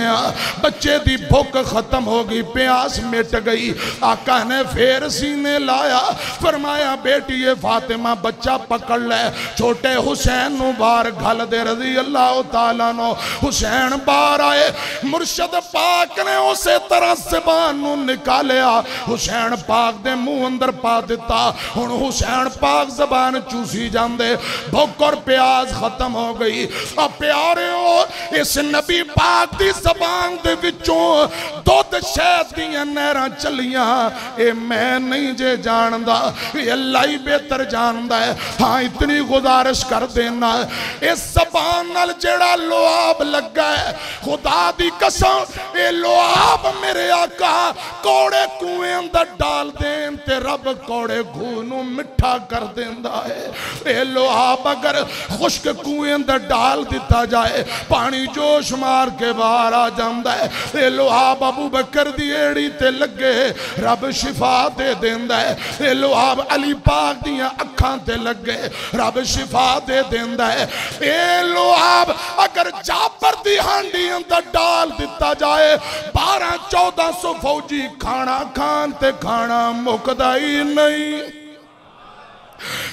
हैं बच्चे दी भुख खत्म हो गई, प्यास मिट गई। आका ने फेर सीने लाया, फरमाया बेटी ये फातिमा बच्चा पकड़ ले, छोटे हुसैन नूं बाहर घल दे। रज़ी अल्लाह ताला नो, हुसैन बाहर आए, मुर्शद पाक ने उसे तरह जबान नूं निकालिया, हुसैन पाक दे मुंह अंदर पा दिता। हुण हुसैन पाक जबान चूसी जांदे, भुख और प्यास खत्म हो गई। अब प्यारे हो, इस नबी पाक दी जबान दे विचों दुध शहद दियां नहरां चलियां, ये मैं नहीं जे जानदा, ये अल्लाह ही बेहतर जानदा है। हाँ, इतनी गुजारिश कर देना, इस जबान नाल जेड़ा लुआब लगा है, खुदा दी कसम ये लुआब मेरे आका कौड़े कुएं अंदर डाल दें ते रब कौड़े खूनू मिठा कर देंदा है। ए लो आप अगर खुश्क कुएं अंदर डाल दिता जाए, पानी जोश मार के बाहर आ जाता है। ए लो आप अबू बकर दी एड़ी ते लगे, रब शिफा दे देंदा है। ए लो आप अली पाक दियां अखां ते लगे, रब शिफा दे देंदा है। ए लो आप अगर जाबर दी हांडी अंदर डाल दिता जाए, 1200-1400 फौजी खाना खान ते खाना मुकदा ही नहीं।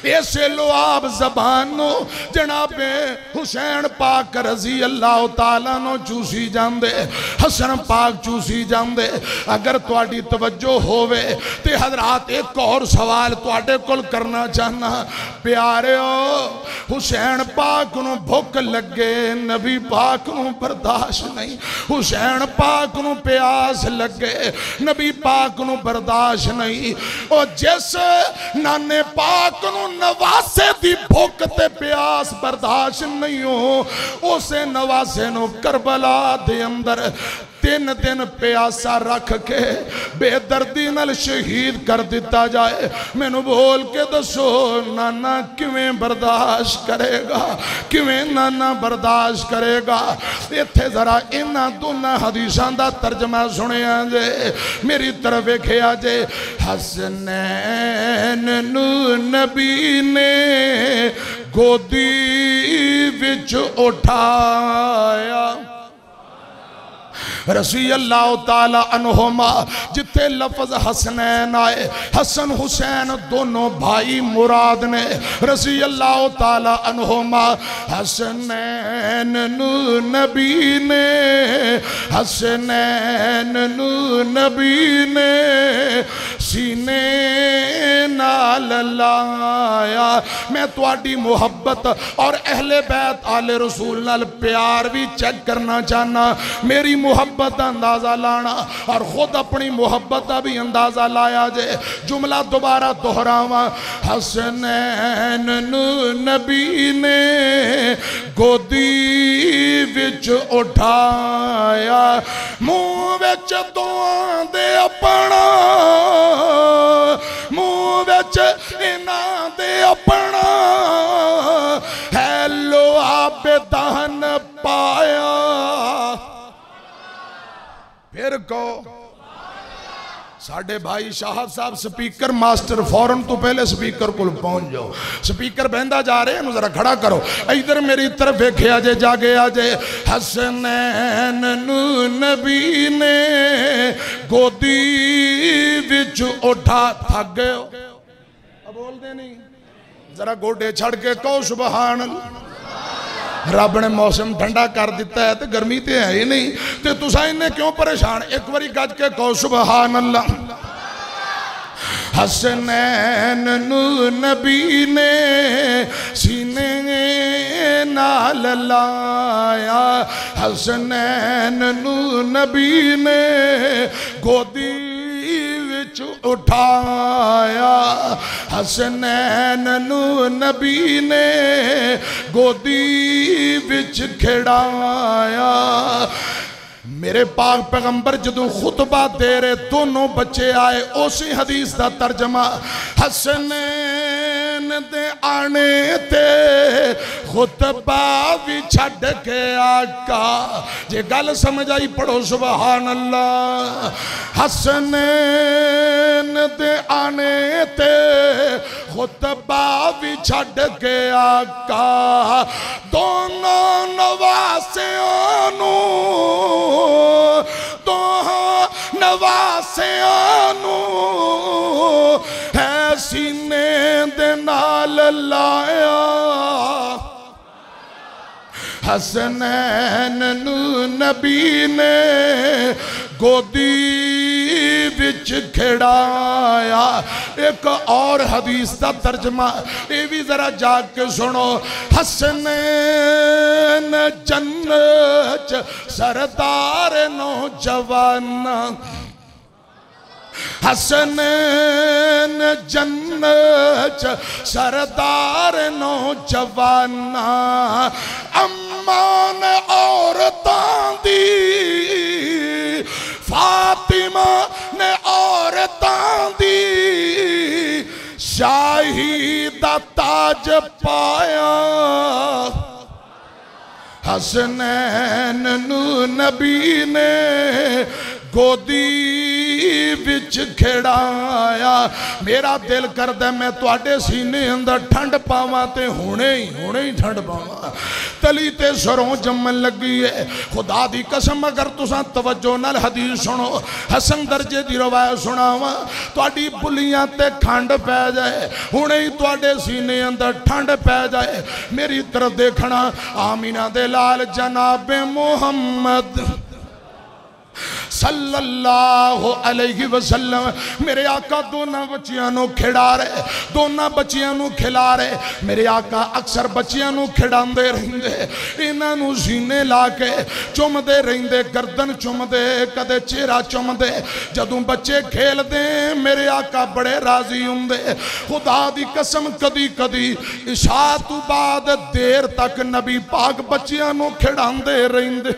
ऐसे लुआब जबानों जनाबे हुसैन पाक रजी अल्लाह तआला नो चूसी जांदे, हसन पाक चूसी जांदे। अगर तुहाडी तवज्जो होवे ते हजरात एक और सवाल तुहाडे कोल करना चाहना, प्यारे हुसैन पाक नु भुख लगे नबी पाक नु बर्दाश्त नहीं, हुसैन पाक नु प्यास लगे नबी पाक नु बर्दाश्त नहीं। और जिस नाने पाक नु नवासे दी भुख ते प्यास बर्दाश्त नहीं हो, उसे नवासे नु करबला दे अंदर तीन दिन प्यासा रख के बेदर्दी नाल शहीद कर दिता जाए। मैनू बोल के दसो नाना किवें बर्दाश्त करेगा, किवें नाना बर्दाश्त करेगा। इत्थे जरा इन्हां दोनों हदीसां दा तर्जमा सुनिया जे, मेरी तरफ वेखिया जे। हसनैन नू नबी ने गोदी विच उठाया रज़ी अल्लाह ताला अन्हुमा। जिथे लफ्ज़ हसनैन आए, हसन हुसैन दोनों भाई मुराद ने रज़ी अल्लाह ताला अन्हुमा। हसनैन नू नबी ने, हसनैन नू नबी ने सीने नाल लाया। मैं तुहाडी मुहब्बत और अहले बैत आले रसूल नाल प्यार भी चेक करना चाहना, मेरी मुहब्बत का अंदाज़ा लाना और खुद अपनी मुहब्बत का भी अंदाज़ा लाया जे। जुमला दोबारा दोहरावा, हसनैन नू नबी ने गोदी विच उठाया, मुँह विच दुआं दे अपना, मुँह विच इना दे अपना, हैलो आप दान पाया। फिर कहो साढ़े भाई शाह साहब स्पीकर मास्टर फौरन तो पहले स्पीकर को पहुंच जाओ। स्पीकर बहंदा जा रहे हैं, जरा खड़ा करो। इधर मेरी तरफ वेखे आजे, जागे आजे। हसनैन नू नबी ने गोदी विच उठा। थक गए हो अब बोलते नहीं, जरा गोडे छड़ के कहो सुभान अल्लाह। रब ने मौसम ठंडा कर दिता है तो गर्मी तो है ही नहीं, तो तुसा इन्हें क्यों परेशान। एक बारी गज के कहो सुभान अल्लाह। हसनैन नू नबी ने सीने नाल लाया, हसनैन नू नबी ने गोदी उठाया, हसनैन नू नबी ने गोदी विच खिड़ाया। मेरे पाक पैगंबर जदों खुतबा दे रहे दोनों बच्चे आए, उस हदीस का तर्जमा। हसनैन दे आने ते खुतबा भी छड़ के आका, जे गल समझ आई पढ़ो सुभान अल्लाह। हसनैन दे आने ते खुतबा भी छड़ के आका, दोनों नवासियों है सीने दे नाल लाया। हसनैन नू नबी ने गोदी विच खिड़ाया। एक और हदीस का तर्जमा ये भी जरा जाग के सुनो। हसनैन जन्नत सरदार नौजवान, हसनैन जन्नत सरदार नौजवाना, अम्मान औरतां दी, फातिमा ने औरतां दी शाही दा ताज पाया। हसनैन नू नबी ने गोदी विच खिड़ाया। मेरा दिल करदा मैं तुहाडे सीने अंदर ठंड पावां ते हुणे ही ठंड पावां। तली ते सरों जमन लगी है। खुदा दी कसम अगर तुसा तवज्जो नाल हदीस सुनो, हसन दर्जे दी रवायत सुनावा, तुहाडी पुलियां ते ठंड पै जाए, हुणे ही तुहाडे सीने अंदर ठंड पै जाए। मेरी तरफ देखना, आमीना दे लाल जनाबे मोहम्मद सल्लल्लाहु अलैहि वसल्लम मेरे आका दोनों बच्चियां खिड़ा रहे, दोनों बच्चियां खिला रहे। मेरे आका अक्सर बच्चियां खिड़ाते रहेंदे, इन्हों सीने ला के चुमते रहेंदे, गर्दन चुमते, कदे चेहरा चुमते। जदों बच्चे खेलते मेरे आका बड़े राजी होंदे। खुदा दी कसम कदी कदी इशा तू बाद देर तक नबी पाक बच्चियां खिड़ाते रहेंदे।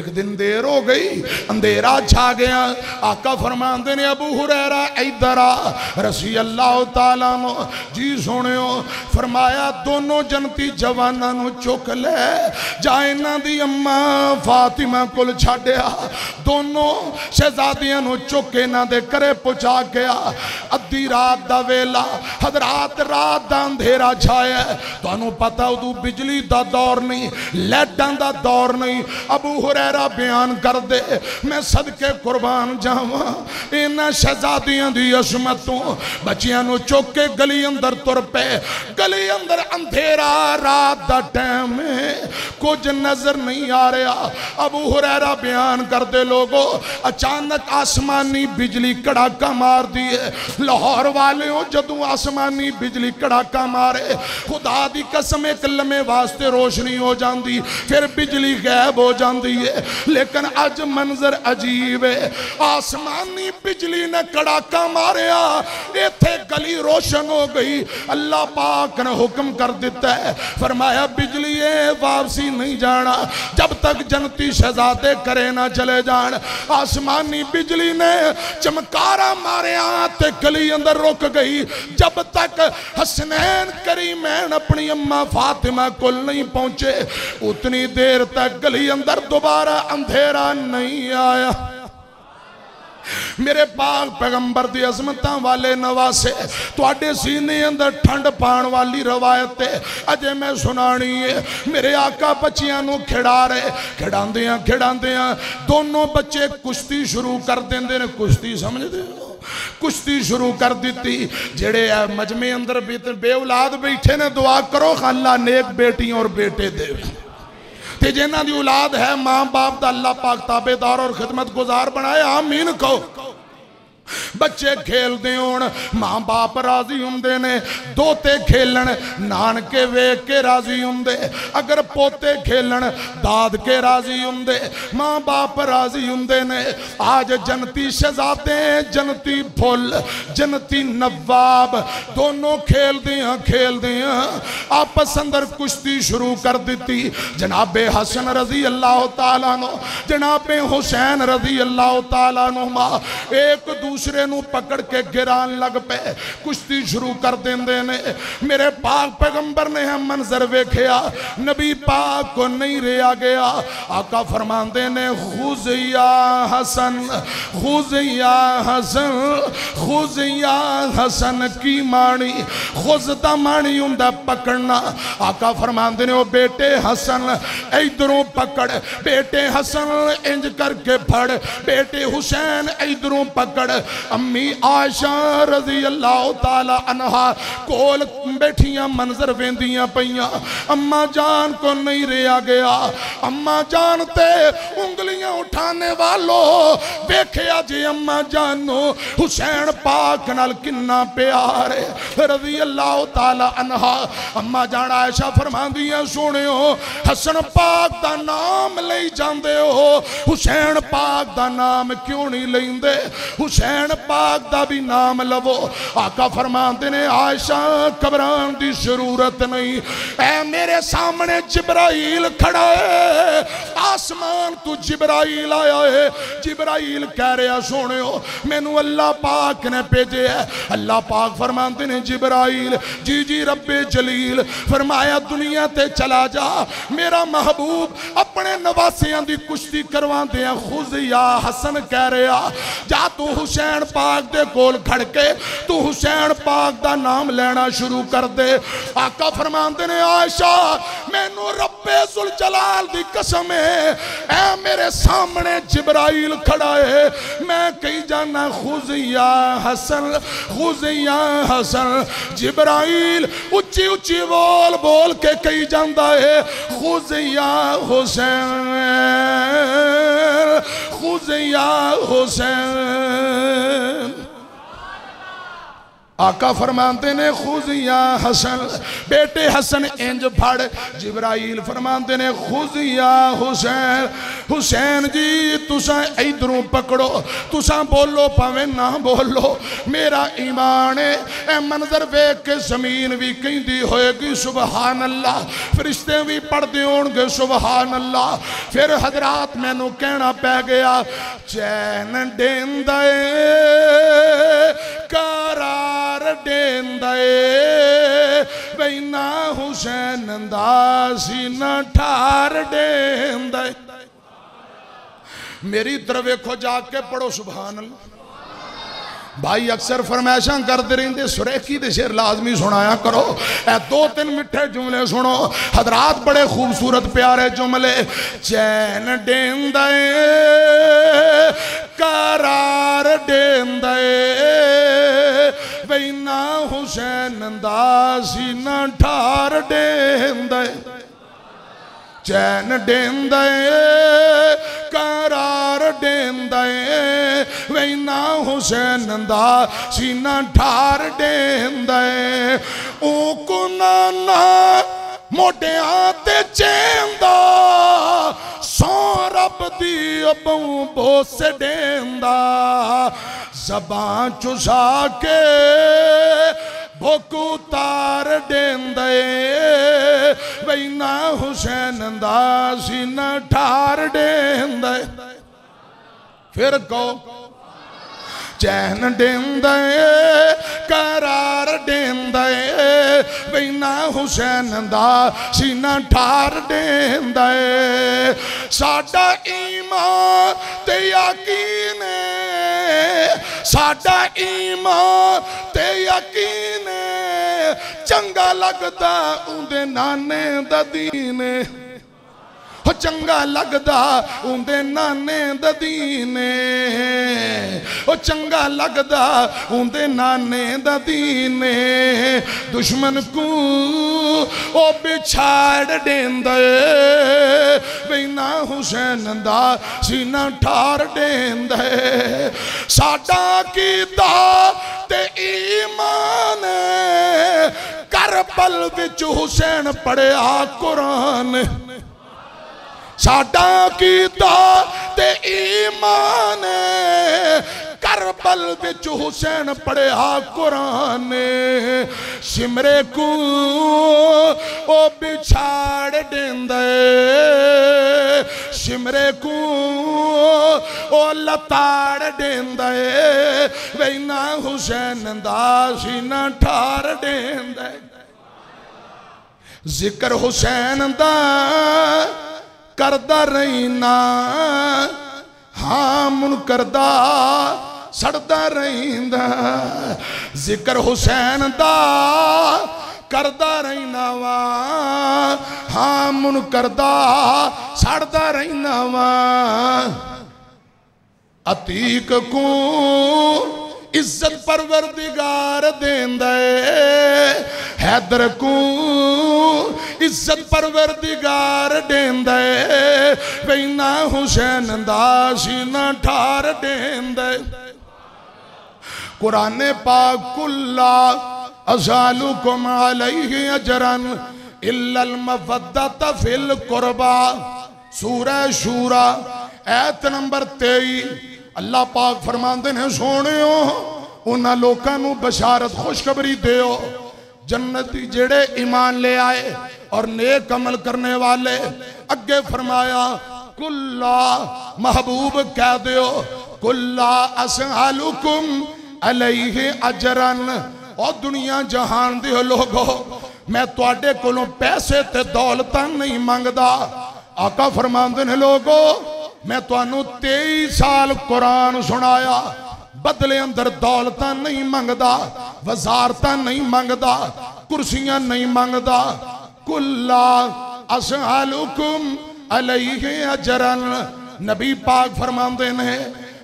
एक दिन देर हो गई, अंधेरा छा गया। आका फरमाते ने, अबू हुरैरा इधर आ, रसी अल्लाह तआला जी सुने हो, फरमाया दोनों जनती जवानों चुक ले जा, इन्हां दी अम्मा फातिमा कोल छड्या, दोनों शहजादियां चुक इन्हां दे घरे पहुंचा के आ। अद्धी रात दा वेला, हजरात रात दा अंधेरा छाया। तुहानू पता उदू बिजली दा दौर नहीं, लाइटां दा दौर नहीं। अबू हुरैरा बयान कर दे, मैं सदके कुर्बान जावा, इन्हां शहजादियां दी असमतों बच्चियां चुक के गली अंदर तुर पे। गली अंदर अंधेरा, रात दा टाइम है, कुछ नजर नहीं आ रहा। अबू हुरैरा बयान कर दे, लोगो अचानक आसमानी बिजली कड़ाका मार दी है। लाहौर वाले हो, जदों आसमानी बिजली कड़ाका मारे, खुदा दी कसम एक लम्हे वास्ते रोशनी हो जाती, फिर बिजली गायब हो जाती। लेकिन आज मंजर अजीब है, आसमानी बिजली ने कड़ाका मारिया, इत्थे गली रोशन हो गई। अल्लाह पाक ने हुक्म कर दिता है, फरमाया बिजली वापसी नहीं जाना जब तक जनती शहजादे करे ना चले जान। आसमानी बिजली ने चमकारा मारिया ते गली अंदर रुक गई, जब तक हसनैन करीमैन अपनी अम्मा फातिमा कोल नहीं पहुंचे, उतनी देर तक गली अंदर दोबारा अंधेरा नहीं आया। मेरे पाक पैगंबर दी अजमतां वाले नवासे, तुहाडे सीने अंदर ठंड पाण वाली रवायत अजे मैं सुनानी है। मेरे आका बच्चियां नूं खिड़ा रहे, खिड़ांदियां खिड़ांदियां दोनों बच्चे कुश्ती शुरू कर देंदे ने। कुश्ती समझदे हो? कुश्ती शुरू कर दी। जेड़े मजमे अंदर बे औलाद बैठे ने, दुआ करो अल्लाह नेक बेटियां और बेटे दे, ते जिन्हां दी औलाद है माँ बाप दा अल्लाह पाक ताबेदार और खिदमत गुजार बनाए, आमीन कहो। बच्चे खेलते होण, माँ बाप राजी होंदे ने, दोते खेलन नानके वेख के राजी होंदे, अगर पोते खेलन दाद के राजी होंदे, माँ बाप राजी होंदे ने। आज जनती शहजादे, जनती फुल, जनती नवाब दोनों खेलदियाँ आपस अंदर कुश्ती शुरू कर दी। जनाबे हसन रजी अल्लाह तआला नो, जनाबे हुसैन रजी अल्लाह तआला नो, माँ एक दूसरे नू पकड़ के गिरान लग पे, कुश्ती शुरू कर देंदे ने। मेरे पाक पैगंबर ने मंजर वेखिया, नबी पाक को नहीं रहा गया। आका फरमांदे ने, खुज़िया हसन, खुज़िया हसन, खुज़िया हसन की मानी, खुज़ दा मानी हुंदा पकड़ना। आका फरमांदे ने, ओ बेटे हसन इधरों पकड़, बेटे हसन इंज करके फड़, बेटे हुसैन इधरों पकड़। अम्मी आयशा रज़ी अल्लाह ताला अन्हा कोल बैठियां मंजर वेंदियां पईयां, अम्मा जान को नहीं रहा गया। अम्मा जान ते उंगलियां उठाने वालों देखिया जी, अम्मा जानो हुसैन पाक नाल किन्ना प्यार है रज़ी अल्लाह ताला अन्हा। अम्मा जान आयशा फरमांदियां, सुनियो हसन पाक दा नाम ले जांदे हो, हुसैन पाक दा नाम क्यों नहीं लेंदे? हुसैन पाक दा भी नाम लवो। आका फरमाते ने, आयशा घबराने की जरूरत नहीं, ऐ मेरे सामने जिब्राइल खड़ा है, आसमान तू जिब्राइल आया है। जिब्राइल कह रहा, सुनियो मैनू अल्लाह पाक ने भेजे है। अल्लाह पाक फरमाते ने, जिब्राइल जी जी रब्बे जलील, फरमाया दुनिया ते चला जा, मेरा महबूब अपने नवासियां दी कुश्ती करवांदे। खुज़ या हसन कह रहा, जा तू हुसैन पाक दे कोल खड़ के तू हुसैन पाक दा नाम लेना शुरू कर दे। आका फरमांदे ने आयशा मैनू रब्बे जुल जलाल दी कसम है, ऐ मेरे सामने जिब्राइल खड़ा है, मैं कही जाना खुज या हसन, खुज या हसन। जिब्राइल उच्ची उच्ची बोल बोल के कही जाता है खुज या हुसैन, खुज या हुसैन। आका फरमाते ने खुज या हसन, बेटे हसन इंज फड़। जिब्राइल फरमाते ने खुज या हुसैन, हुसैन जी तुसा इधरों पकड़ो, तुसा बोलो भावें ना बोलो, मेरा ईमान है। ए मंजर वेख के जमीन भी कहती होएगी सुबहान अल्लाह, फरिश्ते भी पढ़ते होंगे सुबहान अल्लाह। फिर हजरात मैनू कहना पै गया चैन देंदा कारा देना हुसैन दासी ना ठार देंद। मेरी तरफ वेखो जाके पढ़ो सुभान अल्लाह। भाई अक्सर फरमाइशा करते रहते, सुरेखी दे शेर लाजमी सुनाया करो, ए दो तीन मिठे जुमले सुनो हजरात, बड़े खूबसूरत प्यारे जुमले। चैन देंदा करार देंदा वैना हुसैन दासी ना ठार देंदा, चैन देंदा करार देंदा वैना हुसैन दा सीना ठार देंदा। ओ कुनाना मोटिया ते चेंदा सो रब दी अबों बोस देंदा, जबान चुसा के भुख उतार देंदा वैना हुसैन दा सीना ठार देंदा। फिर कहो चैन देंदा करार देंदा वैना हुसैन दा सीना ठार देंदा। साडा ईमान ते यकीन है, साडा ईमान ते यकीन है, चंगा लगदा उंदे नाने दा दीन है, चंगा लगदा उंदे नाने दा दीन, ओ चंगा लगदा उंदे नाने दा दीन। दुश्मन को ओ बिछाड़ देंदा वैना हुसैन दा सीना ठार देंदा। साडा कीता ते ईमान करबल विच हुसैन पढ़िया कुरान, साडा कीता ते ईमान करबल विच हुसैन पढ़िया कुरान। सिमरे को ओ बिछाड़ देंदा, सिमरे को ओ लताड़ देंदा वैना हुसैन दा सीना ठार देंदा। जिक्र हुसैन दा करदा रहीना, हाँ मुन करदा सड़दा रहींदा। जिक्र हुसैन दा करदा रहीना वा, हाँ मुन करदा सड़दा रहीना वा। अतीक को इज्जत परवरदिगार देंदा हैदर को इज्जत परवरदिगार देंदा वैना हुसैन दा सीना ठार देंदा। कुराने पाक कुल्ला असअलुकुम अलैहि अजरन इल्लल मवद्दत फिल कुरबा, सूरा शूरा आयत नंबर 23। अल्लाह पाक फरमाते हैं सोनियो उन्हां लोकां नूं बशारत खुशखबरी दियो जन्नती जेड़े ईमान ले आए और नेक अमल करने वाले। अगे फरमाया कुल्ला महबूब कह दियो, कुल्ला असअलुकुम अलैहि अजरन। और दुनिया जहान दे लोगो मैं तुहाडे कोलों पैसे ते दौलतां नहीं मंगदा। आका फरमांदे ने लोगो मैं तुहानू 23 साल कुरान सुनाया, बदले अंदर दौलत नहीं मंगता, वजारत नहीं मंगता, कुर्सियां नहीं मंगता। कुल्ला असअलुकुम अलैहि अजरन। नबी पाक फरमाते ने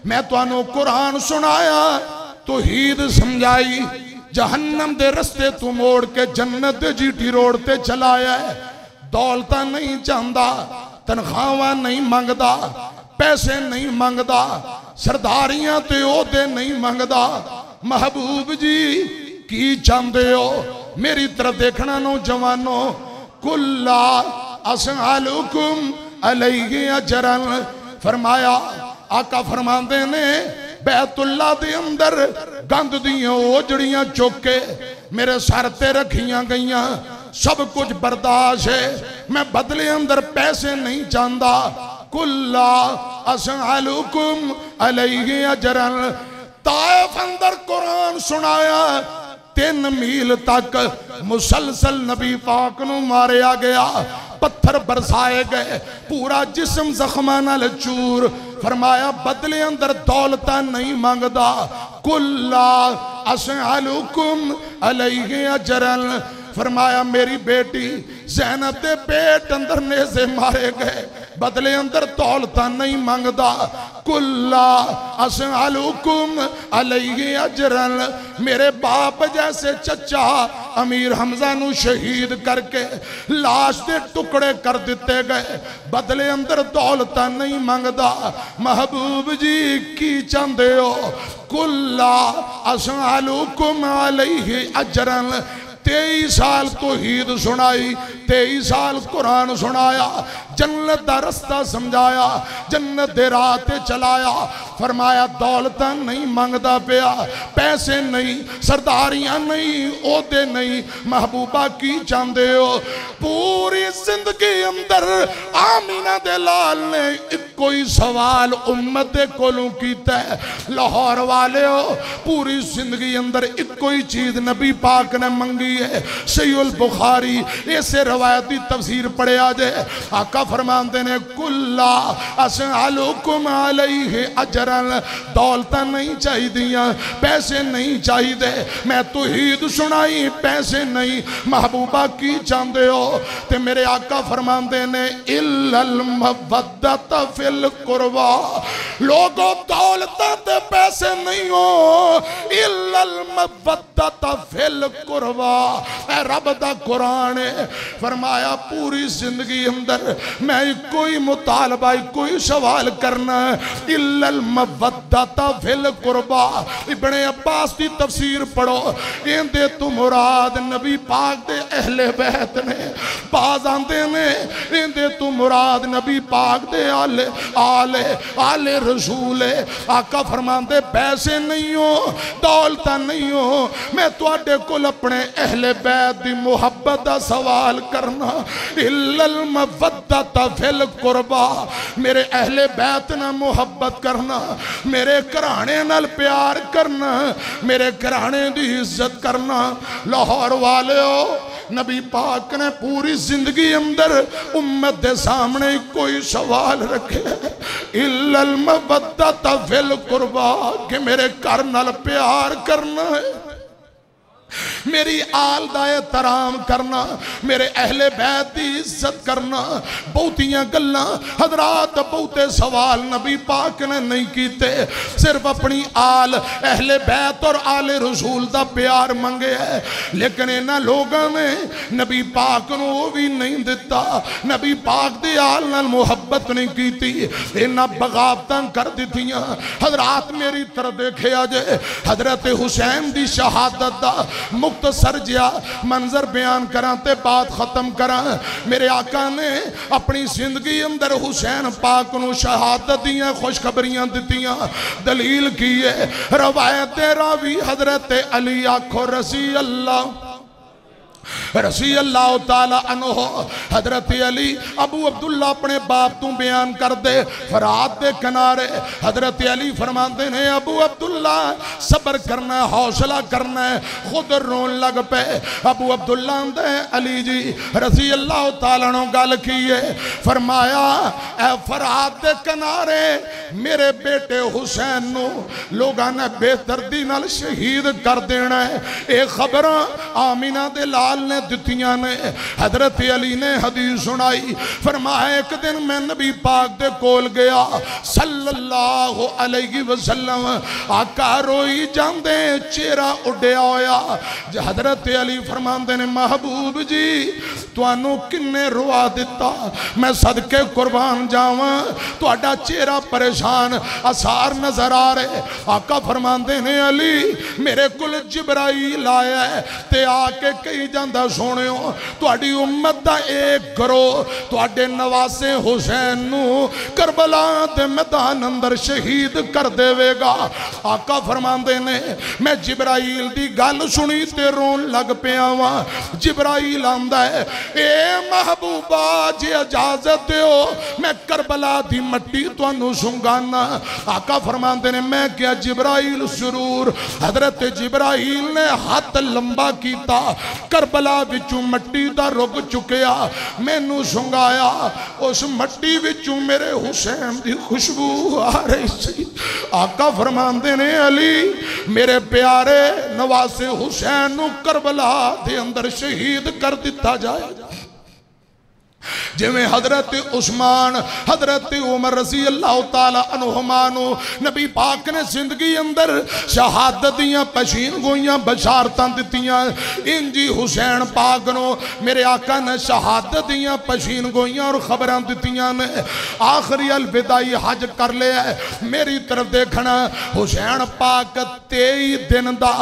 मैं तुहानू कुरान सुनाया, तौहीद समझाई, जहन्नम दे रस्ते तू मोड़ के जन्नत जीटी रोड ते चलाया। दौलत नहीं चाहता, तनख्वाह नहीं मंगता, पैसे नहीं मंगता, सरदारियां ते ओहदे नहीं मंगता। महबूब जी की चाहते हो मेरी तरफ देखना नौजवानों? कुल्ला असअलुकुम अलैहि अजरन। फरमाया आका फरमाते ने बैतुल्ला दे अंदर गंद दियां ओजड़ियां चुक के मेरे सर ते रखियां गईयां, सब कुछ बर्दाश्त है, मैं बदले अंदर पैसे नहीं चाहता। कुल्ला असअलुकुम अलैहि अजरन। ताइफ अंदर कुरान सुनाया, 3 मील तक मुसलसल नबी पाक नूं मारिया गया, पत्थर बरसाए गए, पूरा जिस्म जख्मां नाल चूर। फरमाया बदले अंदर दौलत नहीं मंगदा। कुल्ला असअलुकुम अलैहि अजरन। फरमाया मेरी बेटी ज़ैनब दे पेट अंदर नेज़े मारे गए, बदले अंदर दौलत नहीं मंगदा। कुल्ला असअलुकुम अलैहि अजरन। मेरे बाप जैसे चचा अमीर हमजा नू शहीद करके लाश के टुकड़े कर दिते गए, बदले अंदर दौलत नहीं मंगदा। महबूब जी की चाहते हो? कुल्ला असअलुकुम अलैहि अजरन। 23 साल तौहीद सुनाई, 23 साल कुरान सुनाया, जन्नत का रास्ता समझाया, जन्नत दे राह ते चलाया। फरमाया दौलत नहीं मंगता पिया, पैसे नहीं, सरदारियां नहीं, ओहदे नहीं। महबूबा की चाहते हो? पूरी जिंदगी अंदर आमीना दे लाल ने इक्को ही सवाल उम्मत दे कोलों कीता है, लाहौर वाले हो पूरी जिंदगी अंदर इक्को ही चीज़ नबी पाक ने मंगी है। सहीहुल बुखारी ऐसे रवायती तफसीर पढ़िया जे। आका फरमाते ने कुल्ला असअलुकुम अलैहि अजरन। दौलत नहीं चाहिए, पैसे नहीं चाहिए, मैं तौहीद सुनाई, पैसे नहीं। महबूबा की चाहते हो? ते मेरे आका फरमाते ने इल्लल मवद्दत फिल कुरबा। लोगों दौलत ते पैसे नहीं हो, इल्लल मवद्दत फिल कुरबा। ऐ रब दा कुरान है। फरमाया पूरी जिंदगी अंदर मैं कोई मुतालबा कोई सवाल करना इल्लल मवद्दत फिल कुरबा। इब्ने अब्बास की तफसीर पढ़ो, इंदे तो मुराद नबी पाक दे अहले बैत ने। बाज आंदे ने इंदे तो मुराद नबी पाक दे आले आले आले रसूल। आका फरमांदे पैसे नहीं हो, दौलत नहीं हो, मैं तुहाडे कोल अपने अहले बैत दी मुहब्बत दा सवाल करना इल्लल मवद्दत फिल कुरबा। मेरे अहले बैत ना मुहब्बत करना, मेरे घराने नाल प्यार करना, मेरे घराने दी इज्जत करना। लाहौर वाले हो नबी पाक ने पूरी जिंदगी अंदर उम्मत दे सामने कोई सवाल रखे इल्लल मवद्दत फिल कुरबा कि मेरे घर नाल प्यार करना है, मेरी आल दा एहतराम करना, मेरे अहले बैत की इज्जत करना। बहुतियां गल्लां हजरात बहुते सवाल नबी पाक ने नहीं कीते, सिर्फ अपनी आल अहले बैत और आले रसूल दा प्यार मंगे है। लेकिन इन्हां लोगों ने नबी पाक नूं ओह भी नहीं दिता, नबी पाक दी आल नाल मुहब्बत नहीं कीती, इन्हां बगावतां कर दित्तियां। हजरात मेरी तरफ देखिया जे, हजरत हुसैन दी शहादत दा मुख्तसर जिहा मंजर बयान करा ते बात खत्म करा। मेरे आका ने अपनी जिंदगी अंदर हुसैन पाक नूं शहादत दियां खुशखबरियां दित्तियां। दलील की है रवायत रावी हजरत अली आखो रज़ी अल्लाह रसी अल्लाह तआला अन्हो हजरत अली अबू अब्दुल्ला अपने बाप तू बयान कर दे फरात के किनारे हजरत अली फरमाते हैं अबू अब्दुल्ला सब्र करना हौसला करना है। खुद रोन लग पे अबू अब्दुल्ला आंदे अली जी रसी अल्लाह तआला ने गल की है फरमाया ए फरात के किनारे मेरे बेटे हुसैन नु लोगों ने बेदर्दी नाल शहीद कर देना है। ये खबर आमिना दे लाल ने दित्तियां ने हजरत अली ने हदीस सुनाई फरमाया एक दिन मैं नबी पाक दे कोल गया सल्लल्लाहु अलैहि वसल्लम आका रोई जांदे चेहरा उड़िया होया हजरत अली फरमांदे ने महबूब जी तुहानू किन्ने रुआ दिता मैं सदके कुर्बान जावां तुहाडा चेहरा परेशान आसार नजर आ रहे। आका फरमांदे ने अली मेरे को जिब्राइल आया है ते आके कही जांदा सोने हो तुहाडी उम्मत दा एक करो तुहाडे नवासे हुसैन नू करबला दे मैदान अंदर शहीद कर देवेगा। आका फरमांदे ने मैं जिब्राइल दी गल सुनी ते रोन लग पिया वा। जिब्राइल आंदा है ए महबूबा जे इजाजत हो मैं करबला दी मट्टी तुहानू सुंगाना। आका फरमांदे ने मैं क्या जिब्राइल सुरूर हजरत जिब्राइल ने हाथ लंबा किया करबला विचों मट्टी दा रुग चुकया मैनू सुंगाया उस मट्टी विचों मेरे हुसैन दी खुशबू आ रही सी। आका फरमांदे ने अली मेरे प्यारे नवासे हुसैन नू करबला दे अंदर शहीद कर दिता जाएगा जिमें हजरत उस्मान हजरत उमर रजी अल्लाह तआला अन्हुमा नू नबी पाक ने जिंदगी अंदर शहादत दियां पेशीन गोइयां बशारतां दित्तियां इंजी हुसैन पाक नू मेरे आका ने शहादत दियां पेशीन गोइयां और खबरां दित्तियां ने। आखिरी अलविदाई हज कर लिया मेरी तरफ देखना हुसैन पाक 23 दिन का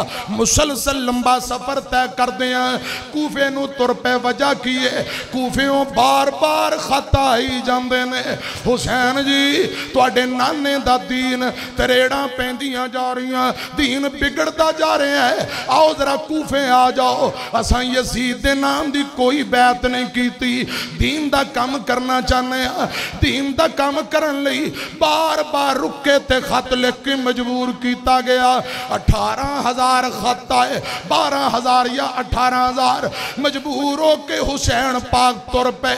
मुसलसल लंबा सफर तय करदे आं कूफे नू तुर पे वजह की है कूफियों बार बार खत आई जाते हैं हुसैन जी तुहाडे नाने दा दीन तरेड़ा पैंदियां जा रही दीन बिगड़ता जा रहा है आओ जरा कूफे आ जाओ असां यजीद दे नाम दी कोई बैत नहीं कीती दीन दा काम करना चाहने दीन दा काम करन लई बार बार रुके ते खत लिख के मजबूर किया गया 18,000 खत आए 12,000 या 18,000 मजबूर हो के हुसैन पाक तुर पे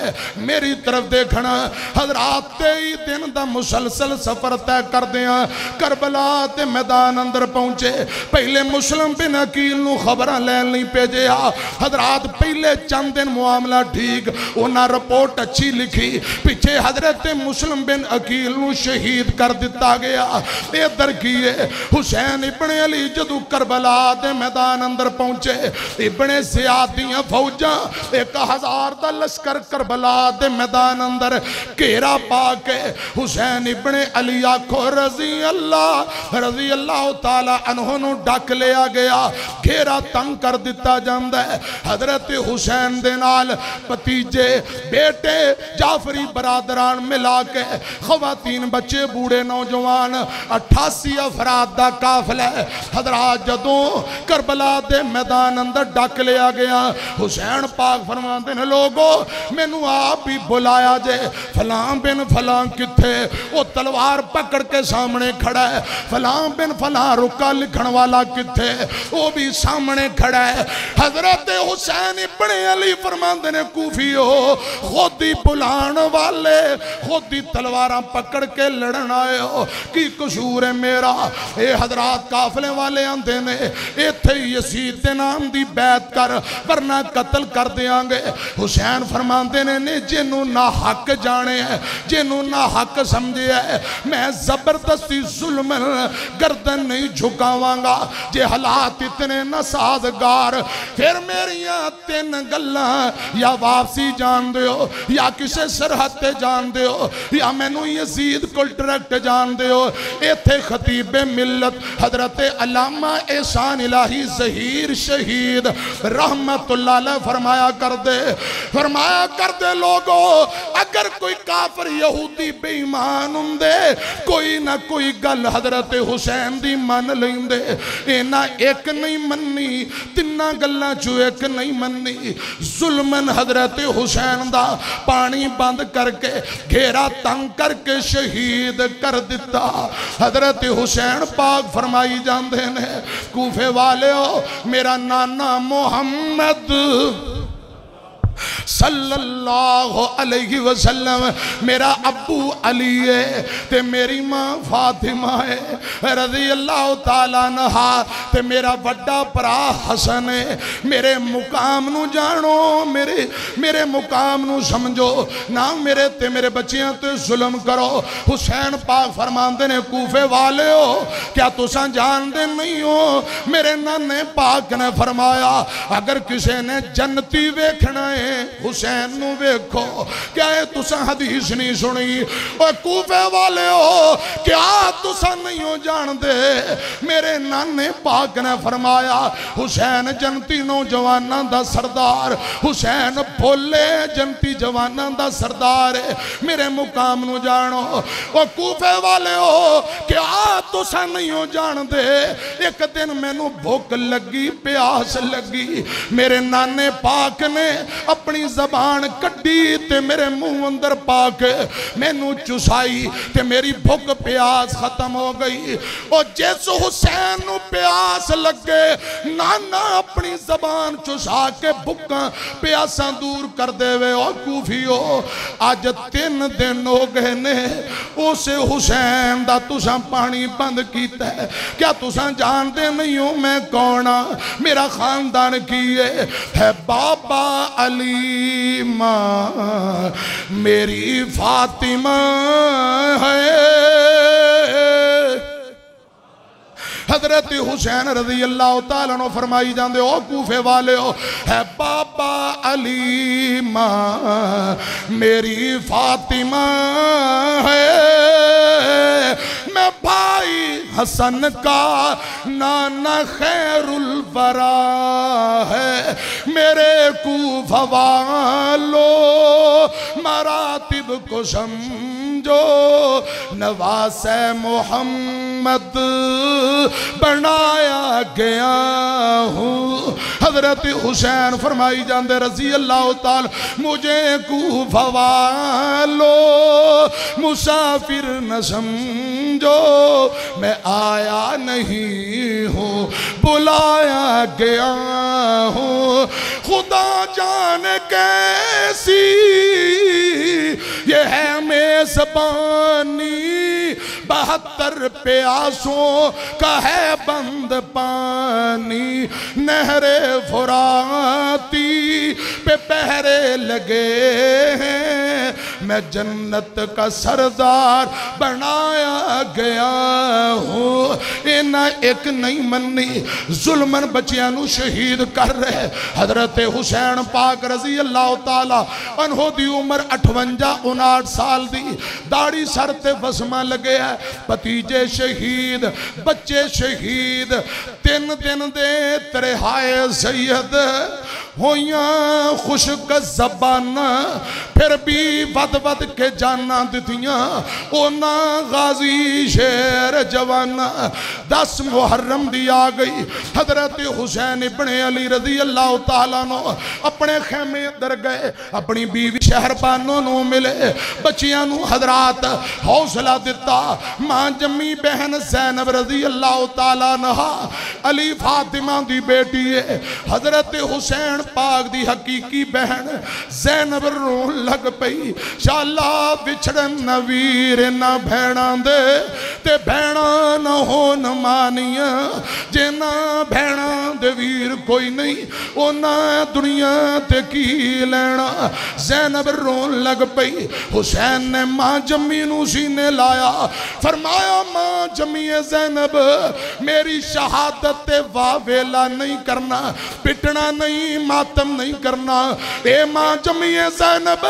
मेरी तरफ देखना हजरात 23 दिन का मुसलसल सफर तय करते हैं करबला ते मैदान अंदर पहुंचे पहले मुस्लिम बिन अकील नू खबरां लैन लई भेजिया हजरात पहले चंद दिन मामला ठीक उन्हें रिपोर्ट अच्छी लिखी पिछे हजरत मुस्लिम बिन अकील नू शहीद कर दिता गया। इधर की है हुसैन इब्ने अली जदों करबला के मैदान अंदर पहुंचे इब्ने ज़ियाद दीयां फौजां 1,000 का लश्कर करबला दे मैदान अंदर घेरा पा के हुसैन इब्ने अली आखो रज़ी अल्लाह तआला अन्हु नू डक लिया गया घेरा तंग कर दिता जाता है। हजरत हुसैन दे नाल भतीजे बेटे जाफरी बरादरान मिला के खवातीन बच्चे बूढ़े नौजवान 88 अफराद का काफिला हजरात जदों करबला दे मैदान अंदर डक लिया गया हुसैन पाक फरमाते ने लोगो मैनू आप ही बुलाया जे फलां बिन फलां किथे वो तलवार पकड़ के सामने खड़ा है फलां बिन फलां रुका लिखण वाला किथे वो भी सामने खड़ा है। हजरत हुसैन इब्ने अली फरमांदे ने कूफी हो खुद ही बुलाण वाले खुद ही तलवारां पकड़ के लड़न आए हो की कसूर है मेरा। ये हजरात काफले वाले आंदे ने इत्थे यजीद दे नाम दी बैत कर वरना कतल कर देंगे। हुसैन फरमाते ने जिन्हों ना हक जाने है जिन्हों ना हक समझे है मैं जबरदस्ती जुल्म गर्दन नहीं झुकावांगा जे हालात इतने ना साजगार फिर मेरिया 3 गल्लां या वापसी जान दो या किसी सरहद ते जान दो या मैनू यजीद को डायरेक्ट जान दो। इत्थे खतीबे मिलत हजरत अल्लामा एहसान इलाही ज़हीर शहीद रहमतुल्लाह अलैह फरमाया कर दे लोगो अगर कोई काफिर यहूदी बेईमान हुंदे कोई ना कोई गल हजरत हुसैन दी मन लेंदे इना एक नहीं मन्नी 3 इन्ना गल्लां चो एक नहीं मन्नी। जुल्मन हजरत हुसैन दा पानी बंद करके घेरा तंग करके शहीद कर दिता। हजरत हुसैन पाक फरमाई जाते ने कूफे वाले हो मेरा नाना मुहम्मद सल्लल्लाहु अलैहि वसल्लम मेरा अबू अली है ते मेरी माँ फातिमा है रज़ी अल्लाह तआला अन्हा ते मेरा बड़ा भरा हसन है। मेरे मुकाम नू जानो, मेरे मुकाम नू समझो ना, मेरे ते मेरे बच्चियां ते जुल्म करो। हुसैन पाक फरमांदे ने कूफे वाले हो क्या तुसां जानदे नहीं हो मेरे नाने पाक ने फरमाया अगर किसी ने जन्नती वेखना है हुसैन नू वेखो। क्या तुसा हदीस नहीं सुनी? और कूफे वाले हो क्या तुसा नहीं हो जानते मेरे नाने पाक ने फरमाया हुसैन जनती नौजवाना दा सरदार, हुसैन भोले जनती जवाना दा सरदार है। मेरे मुकाम नू जानो। और कूफे वाले हो क्या तुसा नहीं हो जानते एक दिन मैनू भुख लगी, प्यास लगी, मेरे नाने पाक ने अपनी जबान कड्डी ते मेरे मुंह अंदर पाक मैनू चुसाई ते मेरी भुख प्यास खत्म हो गई। और जिस हुसैन नू प्यास लगे नाना अपनी जबान चुसा के भुखा प्यासा दूर कर देवे। और कूफियो अज 3 दिन हो गए ने उस हुसैन दा तुसा पानी बंद कीता है। क्या तुसा जानते नहीं हो मैं कौन हाँ, मेरा खानदान की है? बाबा अली माँ मेरी फातिमा है। हजरत हुसैन रज़ी अल्लाह तआला अन्हु फरमाई जांदे ओ कूफे वाले हो है बाबा अली माँ मेरी फातिमा है। मैं भाई हसन का नाना खैरुल वरा है। मेरे कूफा वालो मरातिब को समझो नवासे मोहम्मद बनाया गया हूँ। हजरत हुसैन फरमाई जाते रज़ी अल्लाह ताल मुझे कूफा वालो मुसाफिर न समझो मैं आया नहीं हूँ बुलाया गया हूँ। खुदा जाने कैसी ये है मेज़बानी 72 प्यासों का है बंद पानी। नहरे फुराती पे पहरे लगे हैं मैं जन्नत का सरदार बनाया गया हूँ। इना एक नहीं मन्नी जुल्मन बच्चियां नू शहीद कर रहे। हजरत हुसैन पाक रजी अल्लाह तआला अन्हु दी उम्र 58-59 साल दी। दाढ़ी सर ते वसमा लगे है। भतीजे शहीद, बच्चे शहीद, 3 दिन दे तरहाए सैयद होइयां खुशक जबाना फिर भी वध वध के जाना दितियां ओना गाजी शेर जवाना। 10 मुहर्रम दी आ गई। हजरत हुसैन इब्ने अली रजी अल्लाह तआला अन्हु अपने खेमे अंदर गए, अपनी बीवी शहरबानों नू मिले, बच्चियां नू हजरात हौसला दिता। मां जम्मी बहन ज़ैनब रजी अल्लाह तआला अन्हा अली फातिमा दी बेटी है। हजरत हुसैन पाक दी हकीकी बहन ज़ैनब रोन लग पई। शाला विछड़न नवीर ना भैणा दे ते भैणा न होन मानिया जे ना भैणा दे वीर कोई नहीं ओना दुनिया ते की लैना। ज़ैनब रोन लग पई। हुसैन ने मां जम्मी नू सीने लाया, फरमाया मां जम्मी ज़ैनब मेरी शहादत ते वावेला नहीं करना, पिटना नहीं, मातम नहीं करना। ए मां जम्मी ज़ैनब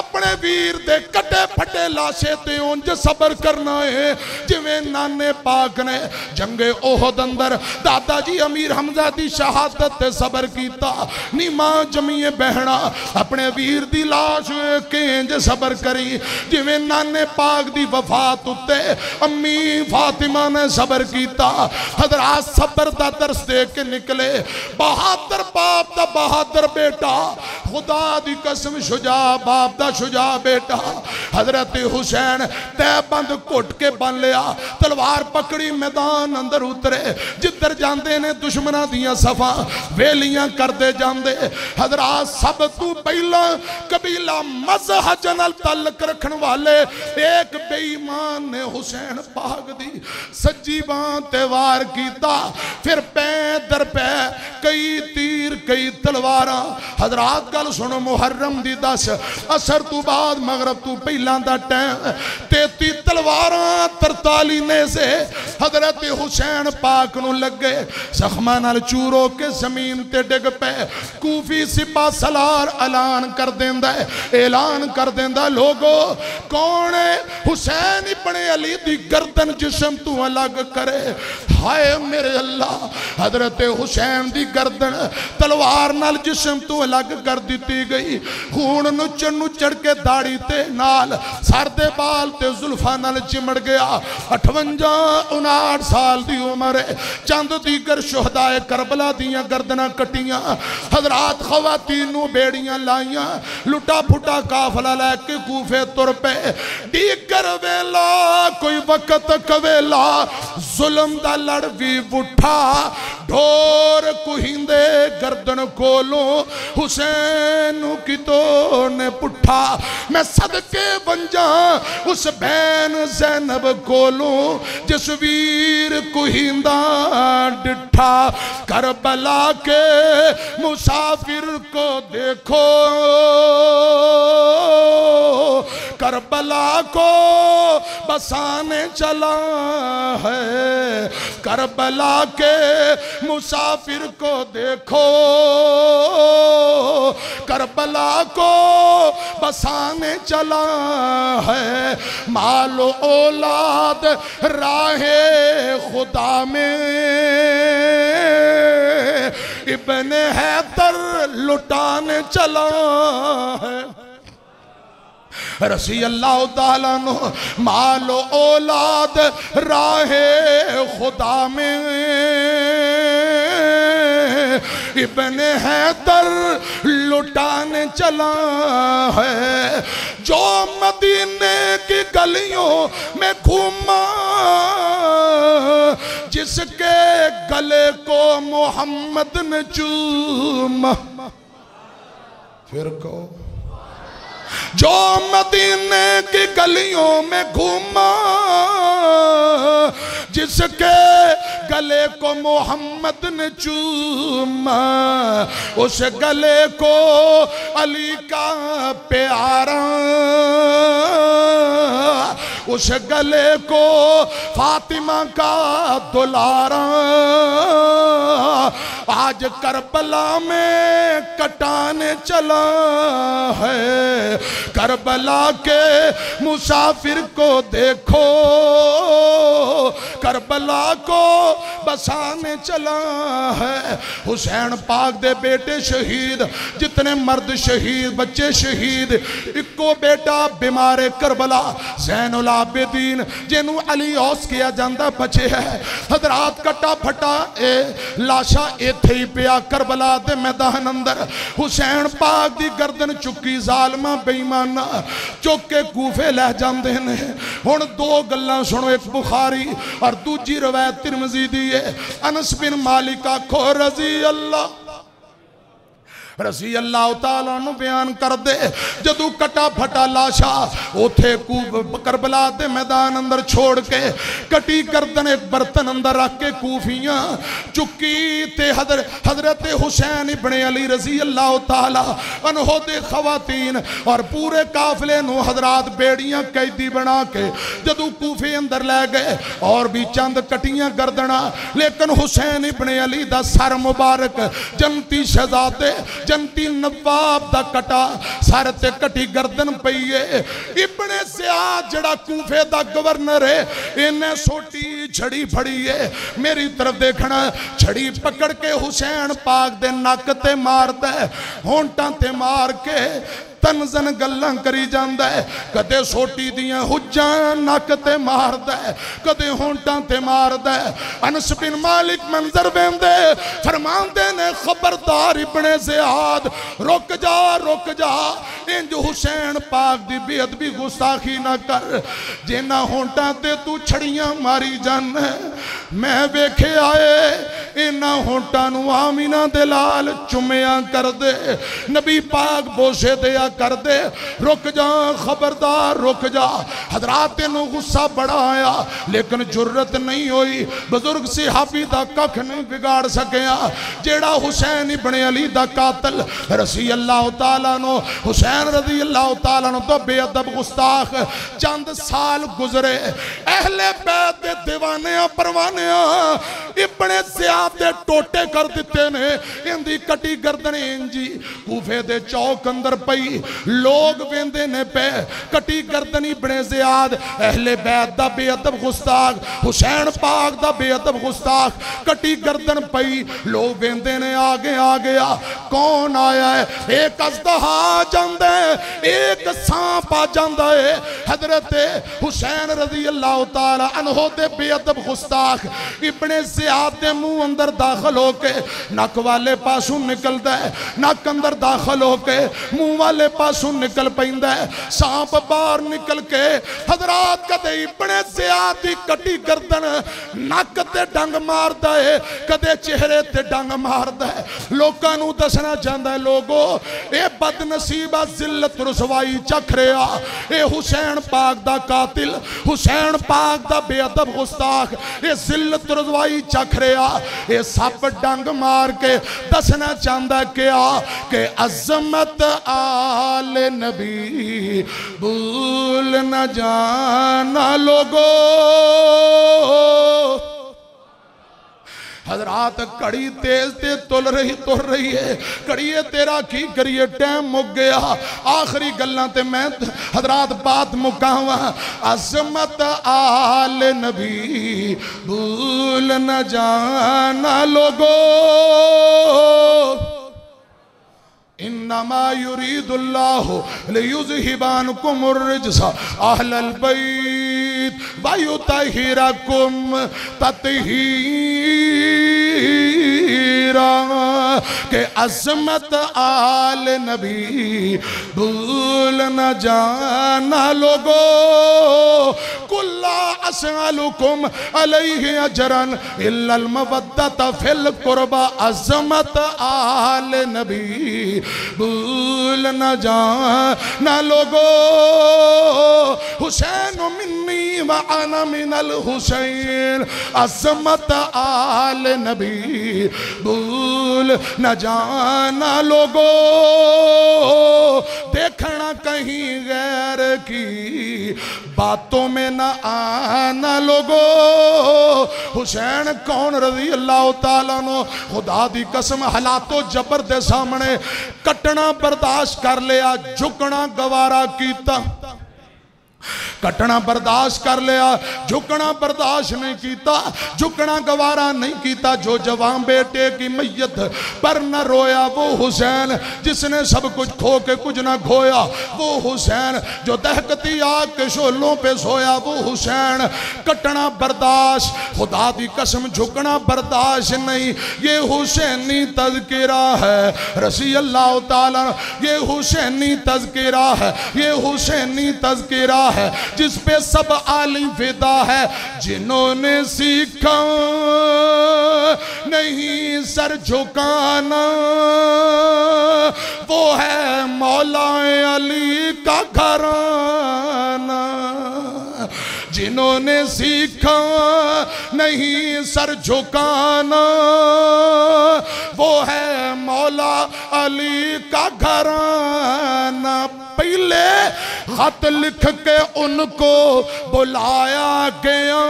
अपने वीर दे कटे फटे लाशे ते उंज सबर करना है जिवें नाने पाक ने जंगे ओहद अंदर दादा जी अमीर हमजा की शहादत ते सबर कीता, नी मां जमीए बहना अपने वीर दी लाश के इंज सबर करी जिवें नाने पाक दी वफात उत्ते अम्मी फातिमा ने सबर कीता। हजरात सबर दा दर्स दे के निकले, बहादुर बाप दा बहादुर बेटा, खुदा दी कसम शुजा बाप दा शुजा बेटा। हजरत हुसैन तैबंद घुट के बन लिया, तलवार पकड़ी मैदान अंदर उतरे, जिधर जाते ने दुश्मनों दियां सफा वेलियां करते जाते। हजरात सब तू पहला कबीला मजहब नाल ताल्लुक रखने वाले एक बेईमान ने हुसैन पाक दी सज्जी बांह ते वार कीता, फिर पै दर पै कई तीर कई तलवारा। हजरात गल सुनो, मुहर्रम दी दस असर तू बाद मगरब तू पहला दा टाइम, 33 तलवारा 43 ने से हजरत हुसैन पाक नू लगे, जख्मां नाल चूर हो के जमीन ते डिग पे। कूफी सिपा सलार ऐलान कर देंदा है, ऐलान कर देंदा, लोगो कौन है? हुसैन इब्ने अली दी गर्दन जिस्म तू अलग करे। हाय मेरे अल्लाह, हजरत हुसैन दी गर्दन तलवार नाल जिस्म तू अलग कर दिती गई, खून नुचड़ नुचड़ के दाड़ी ते नाल सर दे बाल ते जुल्फां नाल चिमड़ गया। 58-59 साल दी उम्र है, चंद दीगर शुहदाए करबला दियां गर्दनां कटियां। हजरात खवातीन नू बेड़ियां लाइयां, लुटा फुटा काफला लैके कूफे तुर पे। दीगर वेला कोई वक्त कवेला, जुल्म दा लड़ भी उठा, ढोर कुहिंदे गर्दन कोलो, हुसैन कितो ने पुठा। मैं सदके वंजा उस बहन ज़ैनब कोलो, जिस वीर कुहिंदा डिठा। करबला के मुसाफिर को देखो, करबला को बसाने चला है, करबला के मुसाफिर को देखो, करबला को बसाने चला है। मालो औलाद राहे खुदा में, इब्ने हैदर लुटाने चला है। रसी अल्लाह ताला नो, मालो औलाद राहे खुदा में, इब्ने हैदर लुटाने चला है। जो मदीने की गलियों में घूमा, जिसके गले को मोहम्मद ने चूमा। फिर कहो, जो मदीने की गलियों में घूमा, जिसके गले को मोहम्मद ने चूमा, उस गले को अली का प्यारा, उस गले को फातिमा का दुलारा। आज करबला में कटाने चला है, करबला के मुसाफिर को देखो, करबला को बसाने चला है। हुसैन पाक दे बेटे शहीद, जितने मर्द शहीद, बच्चे शहीद, इको बेटा बीमारे करबला ज़ैनुल आबदीन जिनू अली औस किया जाता बचे है। हजरात कटा फटा ए लाशा इथे ही पिया करबला दे मैदान अंदर। हुसैन पाक दी गर्दन चुकी जालमा बेईमाना, चुक के कूफे लै जाते हैं। हुण दो गल्लां सुनो, एक बुखारी और दूजी रवायत तिरमिज़ी दी है। अनस बिन मालिक आखो रज़ी अल्लाह ताला नू बयान कर दे, जदू कटा फटा लाशा उथे करबला दे मैदान अंदर छोड़ के कटी गर्दन एक बर्तन अंदर रख के कूफियां चुकी ते हजरत हुसैन इब्ने अली रज़ी अल्लाह ताला अन्हो दे खवातीन और पूरे काफले नू हजरात बेड़ियां कैदी बना के जदू कूफे अंदर लै गए, और भी चंद कटियां गर्दना, लेकिन हुसैन इब्ने अली दा सर मुबारक जन्नती शहजादे जंती नवाब दा कटा सर ते कटी गर्दन पई है। इब्ने सियाद जड़ा कूफे दा गवर्नर है इन्हें सोटी छड़ी फड़ी है, मेरी तरफ देखना छड़ी पकड़ के हुसैन पाक दे नक ते मारदा है, होंटां ते मार के तनजन गल्लां करी जांदा है। कदे सोटी दियां हुज्जां नक ते मारदा है, कदे होंटां ते मारदा है। अनस बिन मालिक मंजर वेंदे फरमांदे ने खबरदार इब्ने ज़ियाद रुक जा रुक जा, इंज हुसैन पाक दी बेअदबी गुस्ताखी ना कर। जिन्ना होंटां ते तू छड़ियां मारी जाना मैं वेखे आए इन्ना होंटां नूं आमीना दे लाल चुम्मियां कर दे, नबी पाक बोशे दे कर दे। रुक जा खबरदार रुक जा। हजरात तेनों गुस्सा बड़ा आया लेकिन जुर्रत नहीं हुई। बुजुर्ग सहाबी दा कख नहीं बिगाड़ सकिया जेड़ा हुसैन इब्ने अली दा कातल रज़ी अल्लाह तआला नो हुसैन रज़ी अल्लाह तआला नो तो बेअदब गुस्ताख। चंद साल गुजरे अहले बैत दे दीवानियां परवानियां इब्ने ज़ियाद दे टोटे कर दिते ने, इंदी कटी गर्दन इंजी कूफे दे चौक अंदर पई। लोग वेंदे ने पे कटी गर्दनी इब्ने ज़ियाद अहले बैत दा बेअदब गुस्ताख, हुसैन पाक दा बेअदब गुस्ताख, कटी गर्दन पई। लोग वेंदे ने आगे आ गया कौन आया है, एक अजदहा जांदा है एक सांप आ जांदा है। हजरत हुसैन रज़ी अल्लाह तआला अन्हो दे बेअदब गुस्ताख इब्ने ज़ियाद दे मुंह अंदर दाखिल होके नक वाले पासों निकलदा है, नक अंदर दाखिल होके मुंह वाले पासों निकल पैंदा है। सांप बाहर निकल के हजरात कदे इब्ने ज़ियाद दी कटी गर्दन नक ते डंग मारदा है, कदे चेहरे ते डंग मारदा है। लोकां नूं दसना चाहंदा है लोगो ए बदनसीबा जिल्लत रुसवाई चख रिया, ए हुसैन पाक दा कातिल हुसैन पाक दा बेअदब गुस्ताख ए जिल्लत रुसवाई चख रिया। ए सप डंग मार के दसना चाहंदा क्या के अज़मत आले नबी भूल न जाना लोगो। हजरात कड़ी तेज ते तुल रही है, कड़िए तेरा की करिए टाइम मुक गया। आखिरी गल्लां ते मैं हजरात बात मुकावा अज़मत आले नबी भूल न जाना लोगो। इन्नमा युरीदुल्लाहु लियुज़हिबा अन्कुम अर्रिज्सा अहलल बैत वयुतहिरकुम तत्हीरा। के अज़मत आले नबी भूल न जाना लोगो। कुल्ला असअलुकुम अलैहि अजरन इल्लल मवद्दत फिल कुर्बा। अज़मत आले नबी भूल न जाना लोगो। हुसैन मिन्नी व अना मिनल हुसैन। अज़मत आले नबी भूल न जाना लोगो। देखना कहीं गैर की बातों में न आना लोगो। हुसैन कौन रज़ी अल्लाह तआला नो खुदा दी कसम हालातों जबर दे सामने कटना बर्दाश्त कर लिया, झुकना गवारा कीता। कटना बर्दाश्त कर लिया, झुकना बर्दाश्त नहीं किया, झुकना गवारा नहीं किया। जो जवान बेटे की मैयत पर न रोया वो हुसैन, जिसने सब कुछ खो के कुछ न खोया वो हुसैन, जो दहकती आग के शोलों पे सोया वो हुसैन। कटना बर्दाश्त, खुदा दी कसम झुकना बर्दाश्त नहीं। ये हुसैनी तज़किरा है रज़ी अल्लाह ताला, ये हुसैनी तज़किरा है, ये हुसैनी तज़किरा है जिस पे सब आलिम फिदा है। जिन्होंने सीखा नहीं सर झुकाना वो है मौलाए अली का घराना। जिन्होंने सीखा नहीं सर झुकाना वो है मौला अली का घराना। पहले खत लिख के उनको बुलाया गया,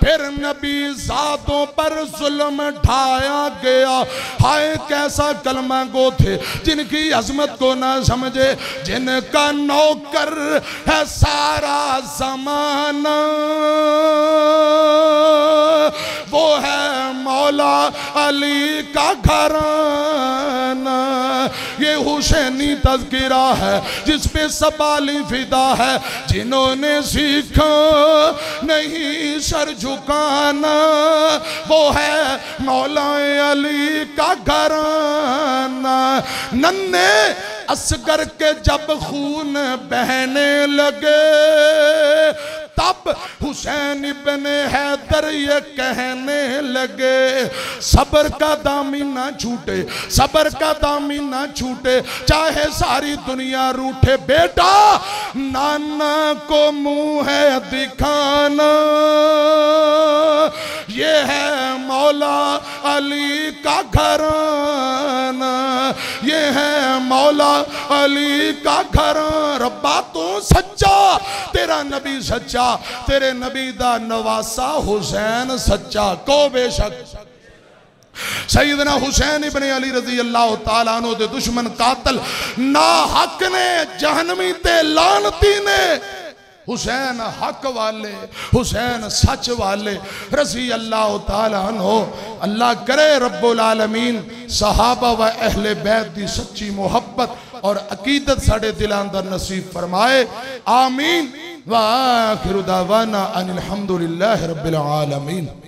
फिर न नबी जातों पर जुल्म ढाया गया। हाय कैसा कलमा गो थे जिनकी अजमत को ना समझे, जिनका नौकर है सारा जमाना, वो है मौला अली का घराना। ये हुसैनी तज़किरा है जिसपे सबाली फिदा है, जिन्होंने सीखा नहीं सर झुकाना, वो है मौला अली का घराना। नन्हे असगर के जब खून बहने लगे, तब हुसैन इब्ने हैदर ये कहने लगे, सबर का दामी ना छूटे, सबर का दामी ना छूटे, चाहे सारी दुनिया रूठे। बेटा नाना को मुंह है दिखाना, ये है मौला अली का घराना, ये है मौला अली का घराना। रब्बा तू सच्चा, तेरा नबी सच्चा, तेरे नबी दा नवासा हुसैन सच्चा को बेशक। सईदना हुसैन इब्ने अली रजी अल्लाह तआला अन्हु दे दुश्मन कातल ना हक ने, जहनमी ते लानती ने, हुसैन हक वाले, हुसैन सच वाले रजी अल्लाह तआला अन्हु। अल्लाह करे रब्बुल आलमीन सहाबा व अहले बैत दी सच्ची मोहब्बत और अकीदत साडे दिलां अंदर नसीब फरमाए, आमीन। वाखिरु दावाना अनिल हम्दुलिल्लाहि रब्बिल आलमीन।